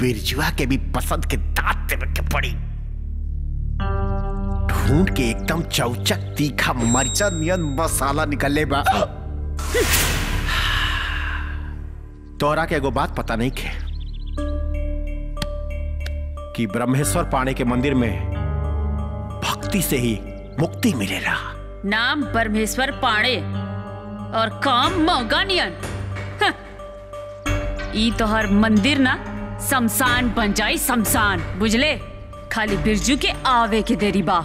बिरजुआ के भी पसंद के दांत देवे के पड़ी। ढूंढ के एकदम चौचक तीखा मर्चा नियन मसाला निकले बा। तोरा के एगो बात पता नहीं के कि ब्रह्मेश्वर पाणे के मंदिर में भक्ति से ही मुक्ति मिलेला। नाम ब्रह्मेश्वर पाणे और काम मौगा नियन। ई तो हर मंदिर ना शमशान बन जाई, शमशान बुझले। खाली बिरजू के आवे के देरी बा।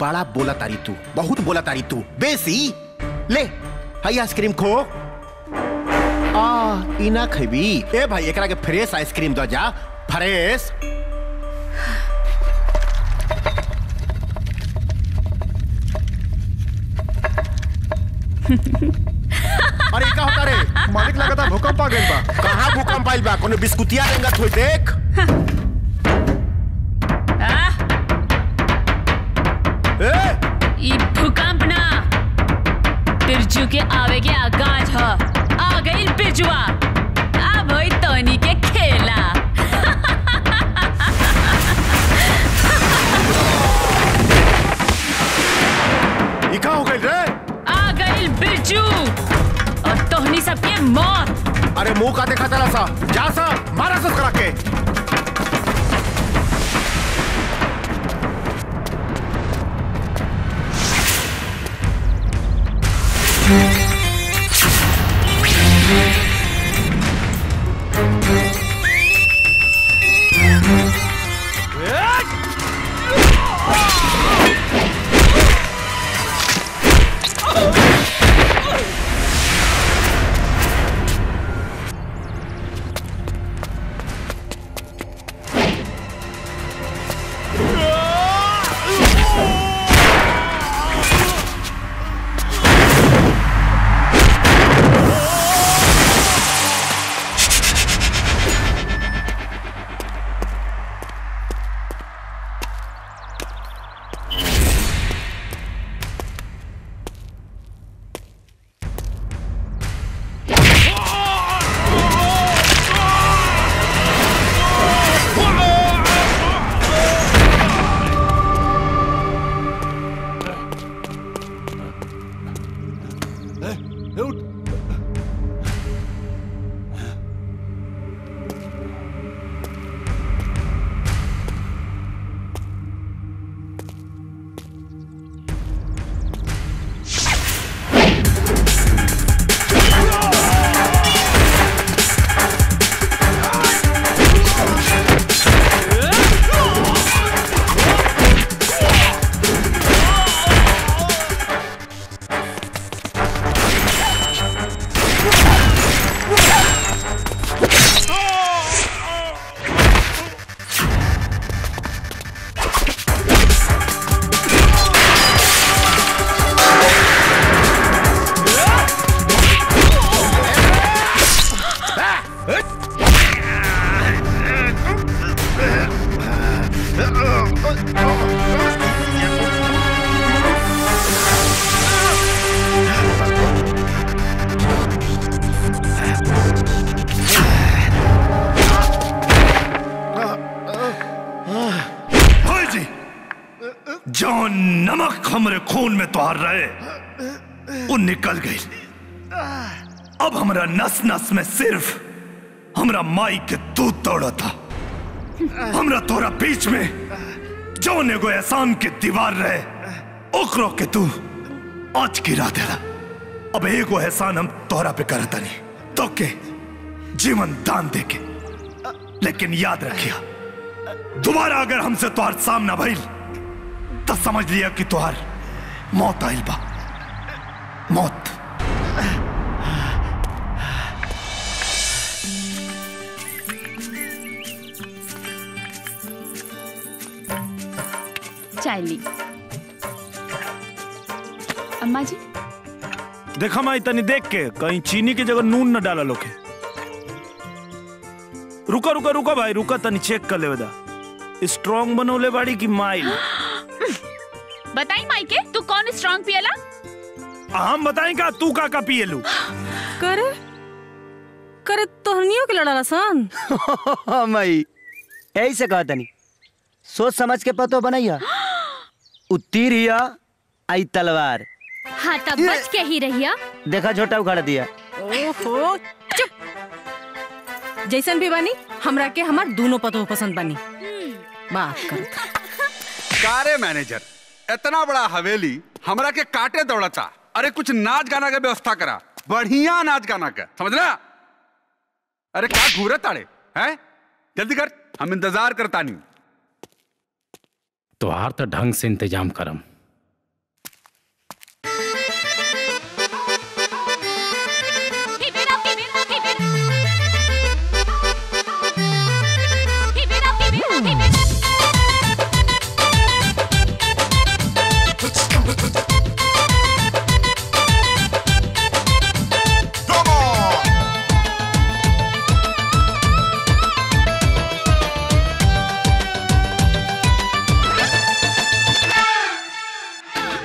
बड़ा बोला तारी तू, बहुत बोला तारी तू। बेसी ले हाई आइसक्रीम खो। आ इना खबी। ए भाई, एकरा के फ्रेश आइसक्रीम दो जा, फ्रेश। अरे का होता रे मालिक, लगता भूकंप आ गइल बा। कहां भूकंप आइल बा? कोनो बिस्कुटिया रेंगा थोई देख। ए ई भूकंप ना, बिरजू के आवे के आगाज ह। आ गइल बिरजुआ, अब होई तोनी के खेला। ई का हो गइल रे? आ गइल बिरजू और तोहनी सबके मौत। अरे मुंह का देखा चला सा, जा सा मारा सब करा के। नमक हमरे खून में तोहर रहे, वो निकल गई। अब हमरा नस नस में सिर्फ हमरा माई के दूध दौड़ा था। हमरा तोरा बीच में जौन एगो एहसान के दीवार रहे, ओकरो के तू आज गिरा देला। अब एगो एहसान हम तोहरा पे करता नहीं, तो के जीवन दान देके, लेकिन याद रखिया दोबारा अगर हमसे तोहर सामना भइल तो समझ लिया कि तोहर मौत आइल बा। मौत। चाइली अम्मा जी देखा माई, तनी देख के कहीं चीनी की जगह नून न डाला लोके। रुका रुका रुका भाई, रुका तनी चेक कर लेवे दा। स्ट्रांग बनोले बाड़ी की माई? बताई माई के तू कौन स्ट्रांग पियला? हम बताई का तू का पियलू। करे करे तोहनियों के लड़ाला सन। माई ऐसे कहा तनी सोच समझ के पतो बनाइया। उतीरिया आई तलवार। हाँ तब बच के ही रहिया। देखा झोटा उखाड़ दिया। ओहो चुप। जैसन भी बानी हमरा के हमार दोनों पतो पसंद बानी। माफ कर। कारे मैनेजर इतना बड़ा हवेली हमरा के काटे दौड़ता। अरे कुछ नाच गाना का व्यवस्था करा, बढ़िया नाच गाना का, समझना। अरे क्या घूरे ताड़े हैं, जल्दी कर, हम इंतजार करता नहीं। तोहार तो ढंग से इंतजाम करम।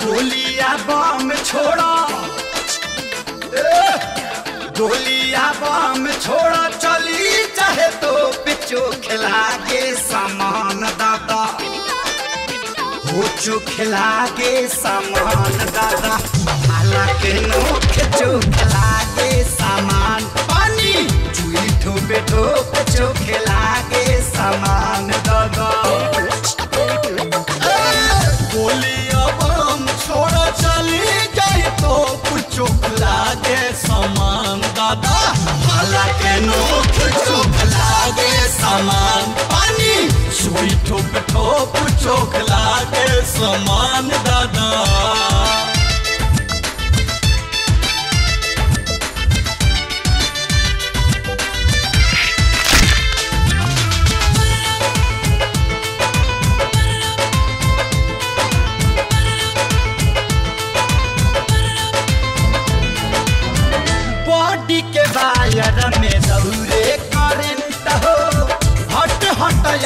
गोलियां बम छोड़ा, चली चाहे तो पिचो खिला के सामान दादा, होचो खिला के सामान दादा, माला के नोक चो खिला के सामान पानी, चुई ठोपे ठोप चो खिला के सामान दादा। गोलियां बम छोड़ा, चली जाए तो पिचो खिला के सामान दादा, माला के नोक चोख लागे सामान पानी, सुई ठोप ठोप चोख लागे सामान दादा।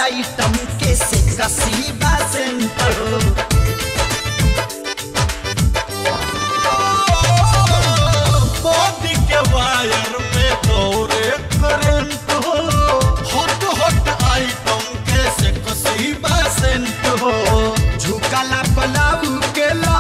आइटम के से कसी बासेंटर बॉडी के वायर में दौरे करंट हो, हॉट हॉट आइटम के से कसी बासेंट हो, झुकाला पलाऊ केला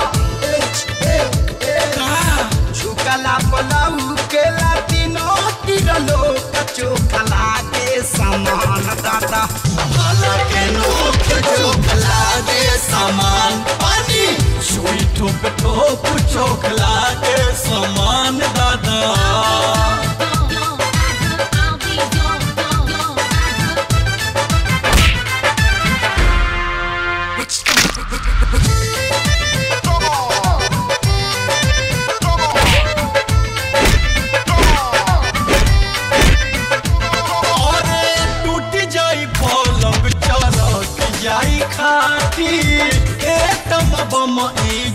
झुकाला पलाऊ केला, तीनों तीरलो कचो खला के सामान दादा, माला के नोक चोखला के सामान पानी, सुई ठोप ठोप चोखला के सामान दादा।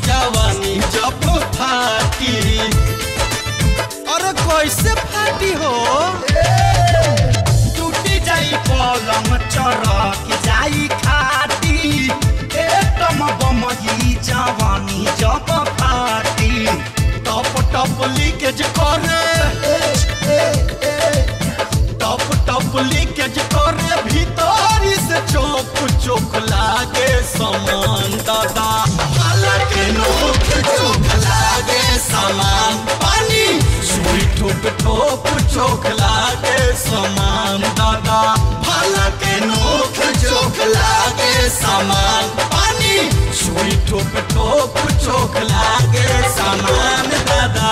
जवानी जब फाटी, और कैसे फाटी हो, टूटी जाई पलम चरक जाई खाटी, एकदम बमही जवानी जब फाटी, टप टप लीकेज करे, टप टप लीकेज करे, भीतर से चोक चोक लागे समान दादा, अलग बिठो पुछो खिला के सामान दादा भाला के नोख चोख लागे सामान पानी छुई ठोप ठोप चोख लागे सामान दादा।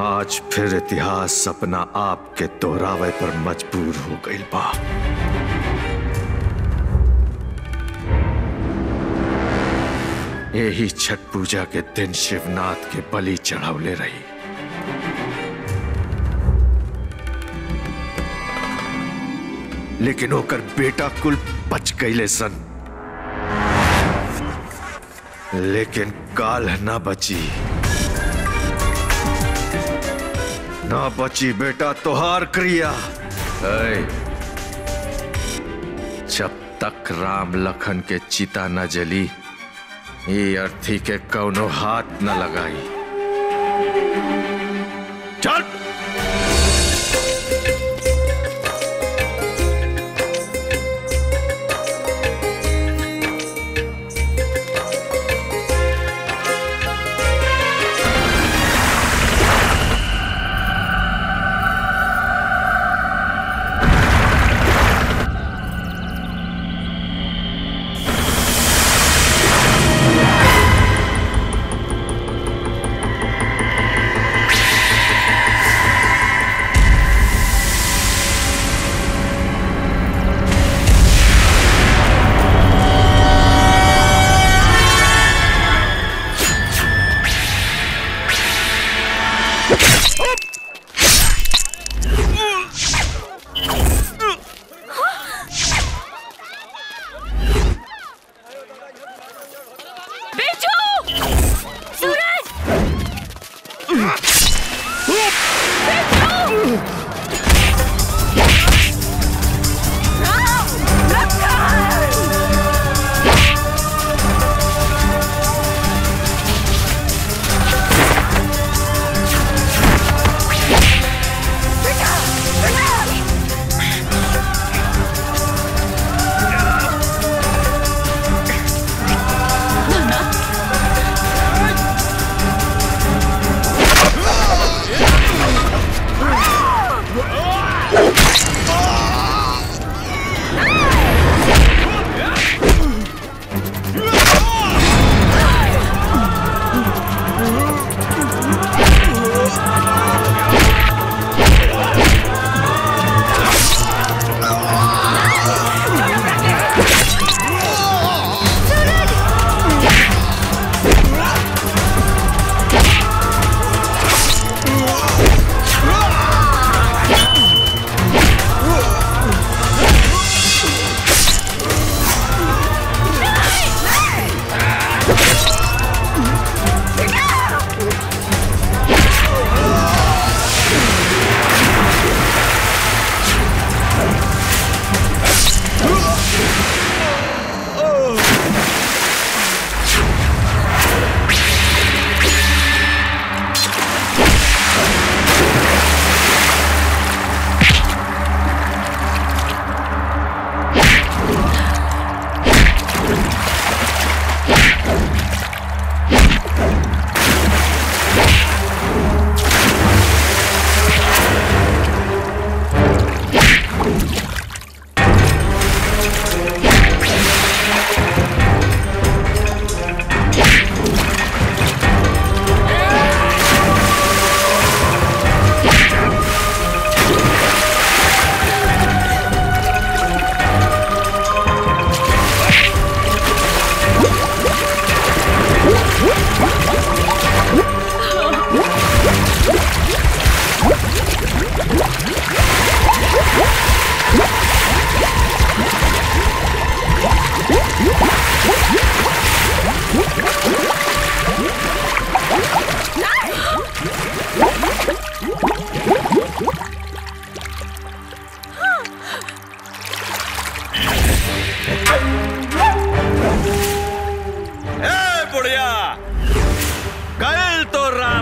आज फिर इतिहास अपना आप के दोहरावे पर मजबूर हो गइल बा। यही छठ पूजा के दिन शिवनाथ के बलि चढ़ावले रही। लेकिन ओकर बेटा कुल बच गइले सन, लेकिन काल ना बची। ना बची बेटा तोहार क्रिया। जब तक राम लखन के चिता न जली, ये अर्थी के कौनो हाथ न लगाई। चल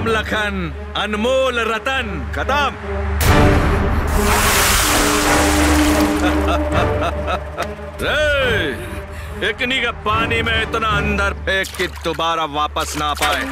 नाम लखन अनमोल रतन कदम। इकनी का पानी में इतना अंदर फेंक कि दोबारा वापस ना पाए।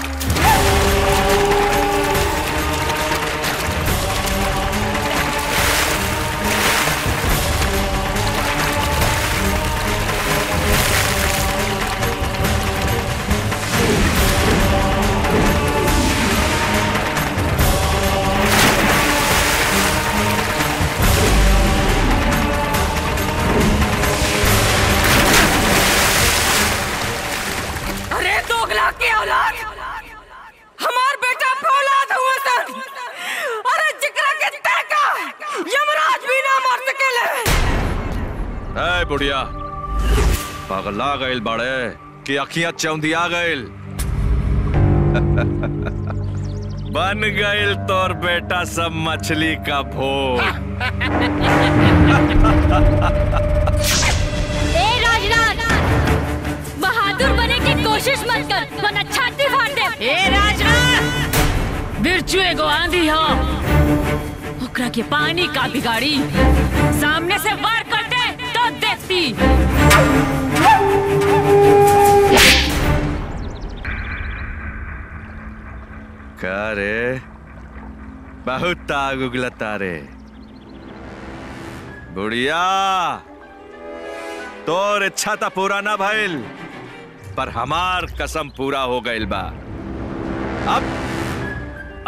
बुढ़िया पगला गईल बाड़े कि अखियां चौंधिया गईल। बन गईल तोर बेटा सब मछली का भोग। ए राजराज, बहादुर बने की कोशिश मत कर, वरना छाती फाड़ दे। ए राजराज, बिरचू एगो आंधी हो, ओकरा के पानी का बिगाड़ी सामने से वार कर दे तो देखती। का रे, बहुत आग उगलता रे बुढ़िया। तोर इच्छा तो पूरा ना भइल, पर हमार कसम पूरा हो गइल बा। अब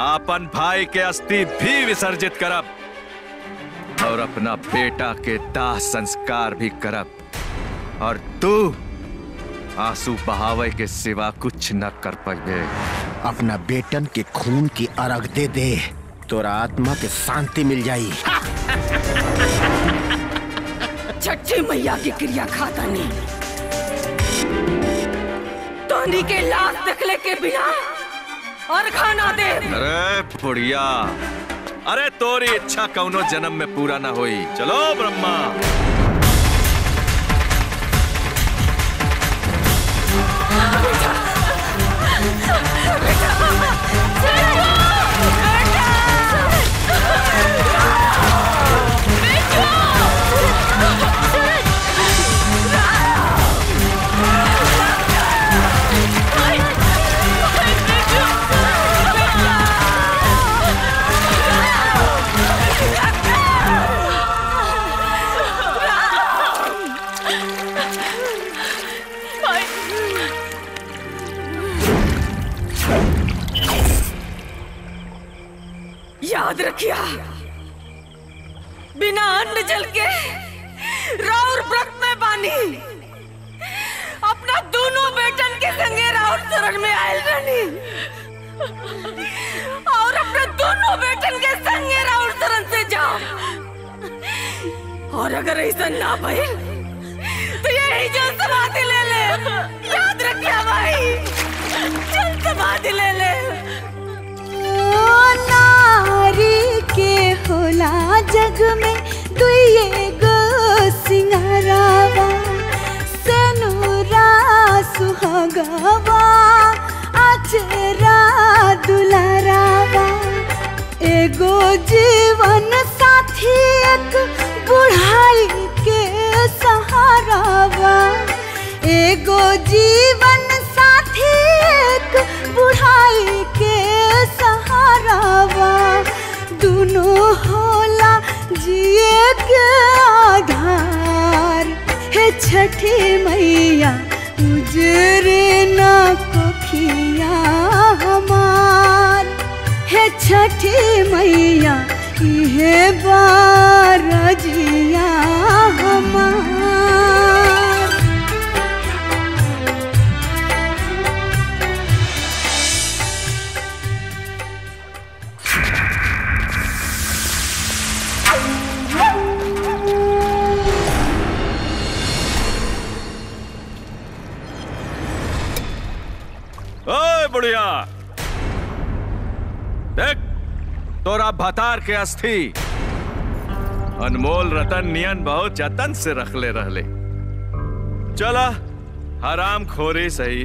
आपन भाई के अस्थि भी विसर्जित करब और अपना बेटा के दाह संस्कार भी करब, और तू आंसू बहावे के सिवा कुछ न कर पाए। अपना बेटन के खून की अर्घ दे दे, तोरा आत्मा के शांति मिल जाई। छठी मैया की क्रिया खाता नहीं, तोनी के लाश देखले के बिना और खाना दे। अरे बुढ़िया, अरे तोरी इच्छा कौनो जन्म में पूरा ना हुई। चलो ब्रह्मा। याद रखिया, बिना अन्न जल के राउर व्रत में बानी, अपना दोनों बेटन के संगे राउर स्वर्ग में आयल रहनी, और अपने दोनों बेटन के संगे राउर शरण से जाओ। और अगर ऐसा ना भइल तो यही जल समाधि ले ले। याद रखिया भाई, जल समाधि ले ले। नारी के होला जग में दुए गो सिंगारावा, सनूरा सुहागावा, अचरा दुलारावा। एगो जीवन साथी एक बुढ़ाई के सहारावा, एगो जीवन साथी एक बुढ़ाई के सहारावा। दोनों होला जिए के आधार है। छठी मैया उजरे ना कोखिया हमार है। छठी मैया ये बारजिया हमार। बुढ़िया देख, तोरा भतार के अस्थि अनमोल रतन नियन बहुत जतन से रखले रहले। चला हराम खोरी सही,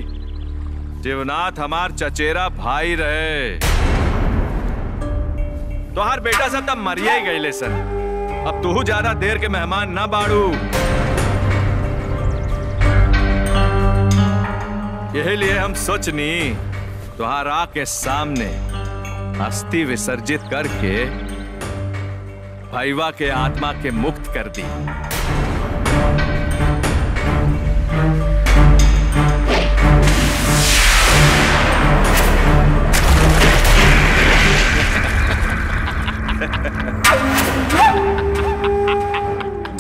जीवनाथ हमार चचेरा भाई रहे। तोहार बेटा सब तब मरिया ही गईले सन। अब तू ज्यादा देर के मेहमान ना बाड़ू, यही लिए हम सोचनी तोहारा के सामने अस्थि विसर्जित करके भाईवा के आत्मा के मुक्त कर दी।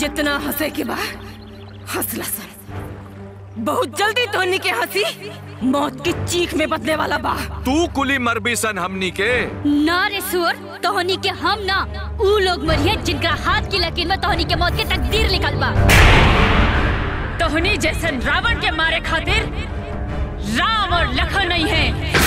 जितना हंसे के बाद हंसला सन, बहुत जल्दी तोहनी के हंसी मौत की चीख में बदले वाला बा। तू कुली मरबी सन हमनी के ना रे सुअर, तोहनी के हम ना ऊ लोग मरिए जिनका हाथ की लकीर में तोहनी के मौत के तकदीर निकल बा। तोहनी जैसन रावण के मारे खातिर राम और लखन नहीं है।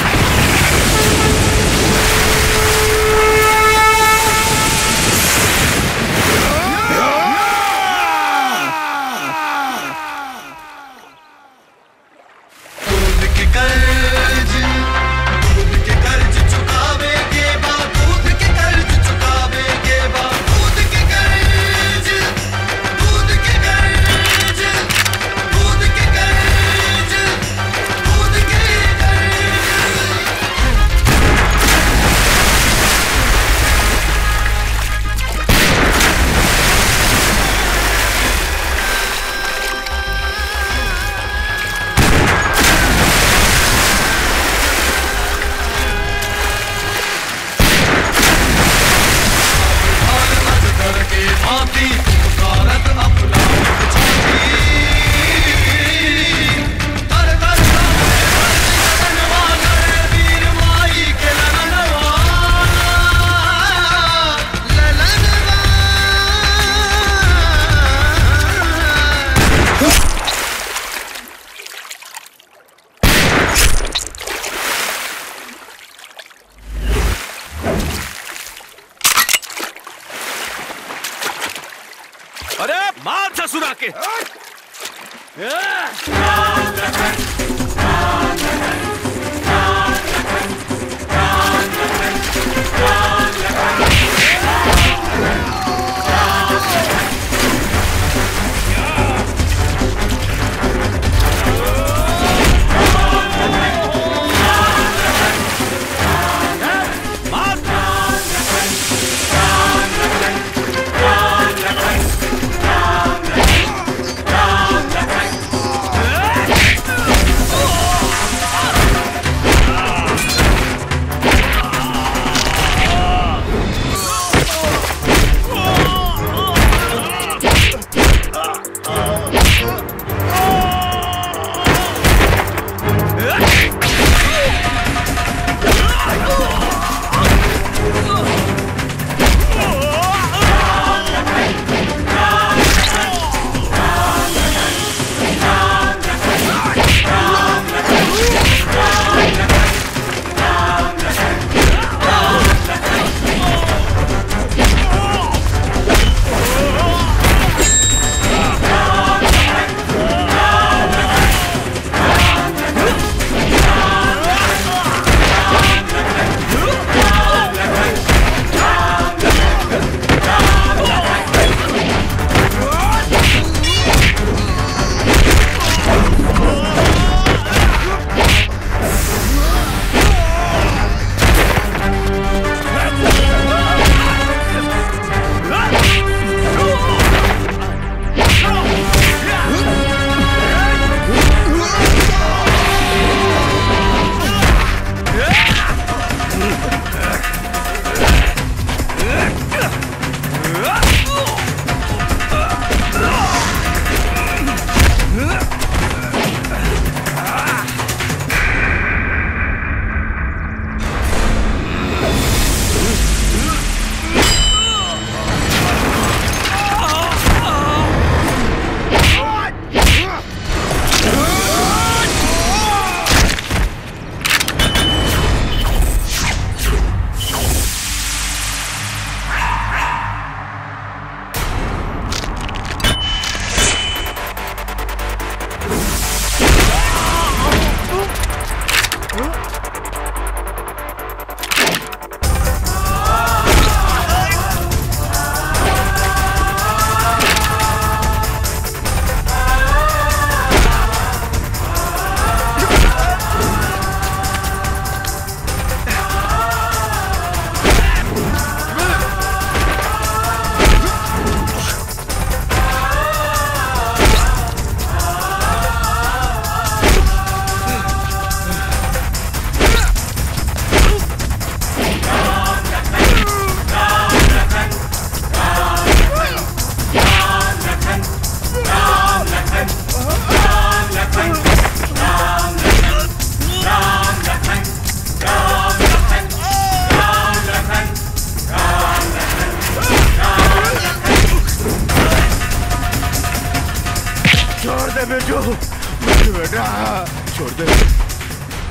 छोड़ दे,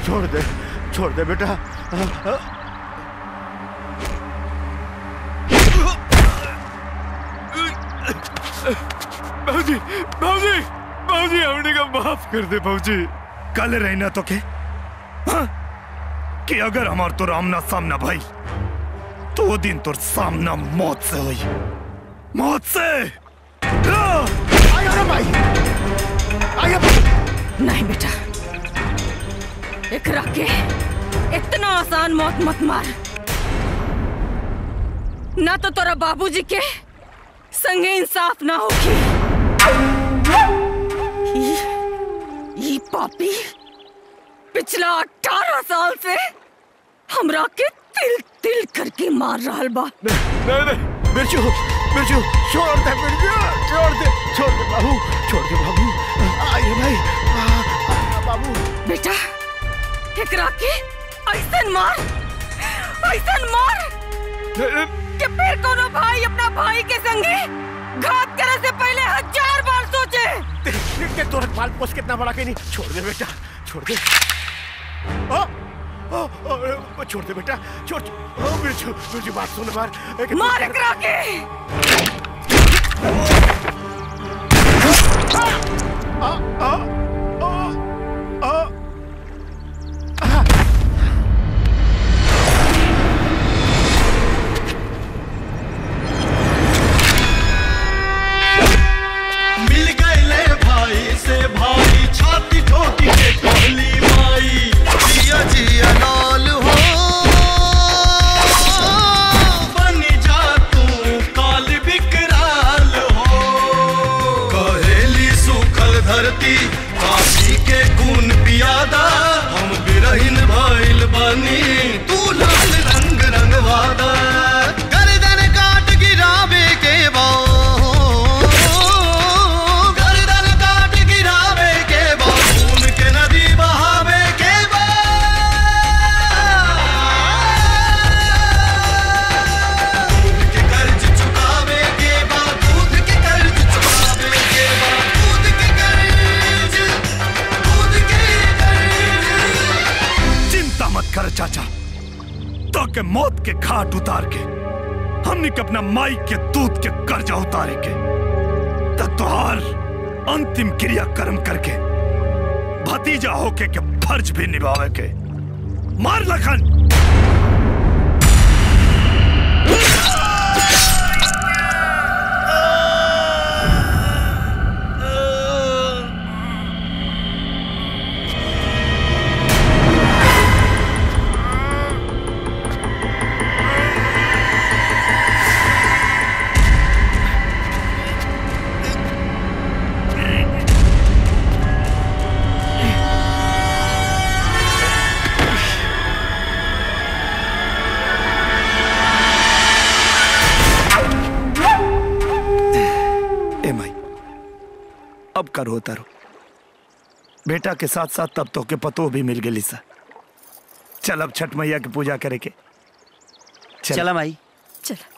छोड़ दे, छोड़ दे बेटा। बाबूजी, बाबूजी, बाबूजी, हमने का माफ कर दे बाबूजी। कल रहना तो के हाँ? कि अगर हमार तो आमना सामना भाई, तो वो दिन तो सामना मौत से हुई, मौत से। आया भाई, आया भाई। नहीं बेटा, एकरा के इतना आसान मौत मत मार। ना तो तेरा बाबूजी के संगे इंसाफ ना होगी। ये पापी पिछला 18 साल से हमरा के तिल तिल करके मार रहा बा। नहीं नहीं, बिरजू बिरजू छोड़ दे, बिरजू छोड़ दे, छोड़ दे बाबू, छोड़ दे बाबू। आइए भाई, बाबू बेटा ठेकरा के ऐसन मार, ऐसन मार कि फिर कोनो भाई अपना भाई के संगे घात करे से पहले 1000 बार सोचे। के तोर बाल पोस कितना बड़ा के नहीं। छोड़ दे बेटा, छोड़ दे। ओ, ओ, ओ, छोड़ दे बेटा, छोड़। बिरजू बिरजू बात सुन, मार मार एकरा के। मिल गए ले भाई से भाई, छाती ठोकी के कहली माई, जिया जिया लाल हो बन जा तू काल बिकराल हो। कहेली सूखल धरती काशी के खून पियादा, हम बिरहिन भइल बानी तू लाल रंग रंगवादा। चाचा तो के मौत के घाट उतार के हमने के अपना माई के दूध के कर्जा उतारे के, तब तोहार अंतिम क्रियाकर्म करके भतीजा होके के फर्ज भी निभावे के। मार लखन। अब कर होता रो बेटा के साथ साथ, तब तो के पतो भी मिल गई सा। चल अब छठ मैया की पूजा करे के चल। चला माई चल।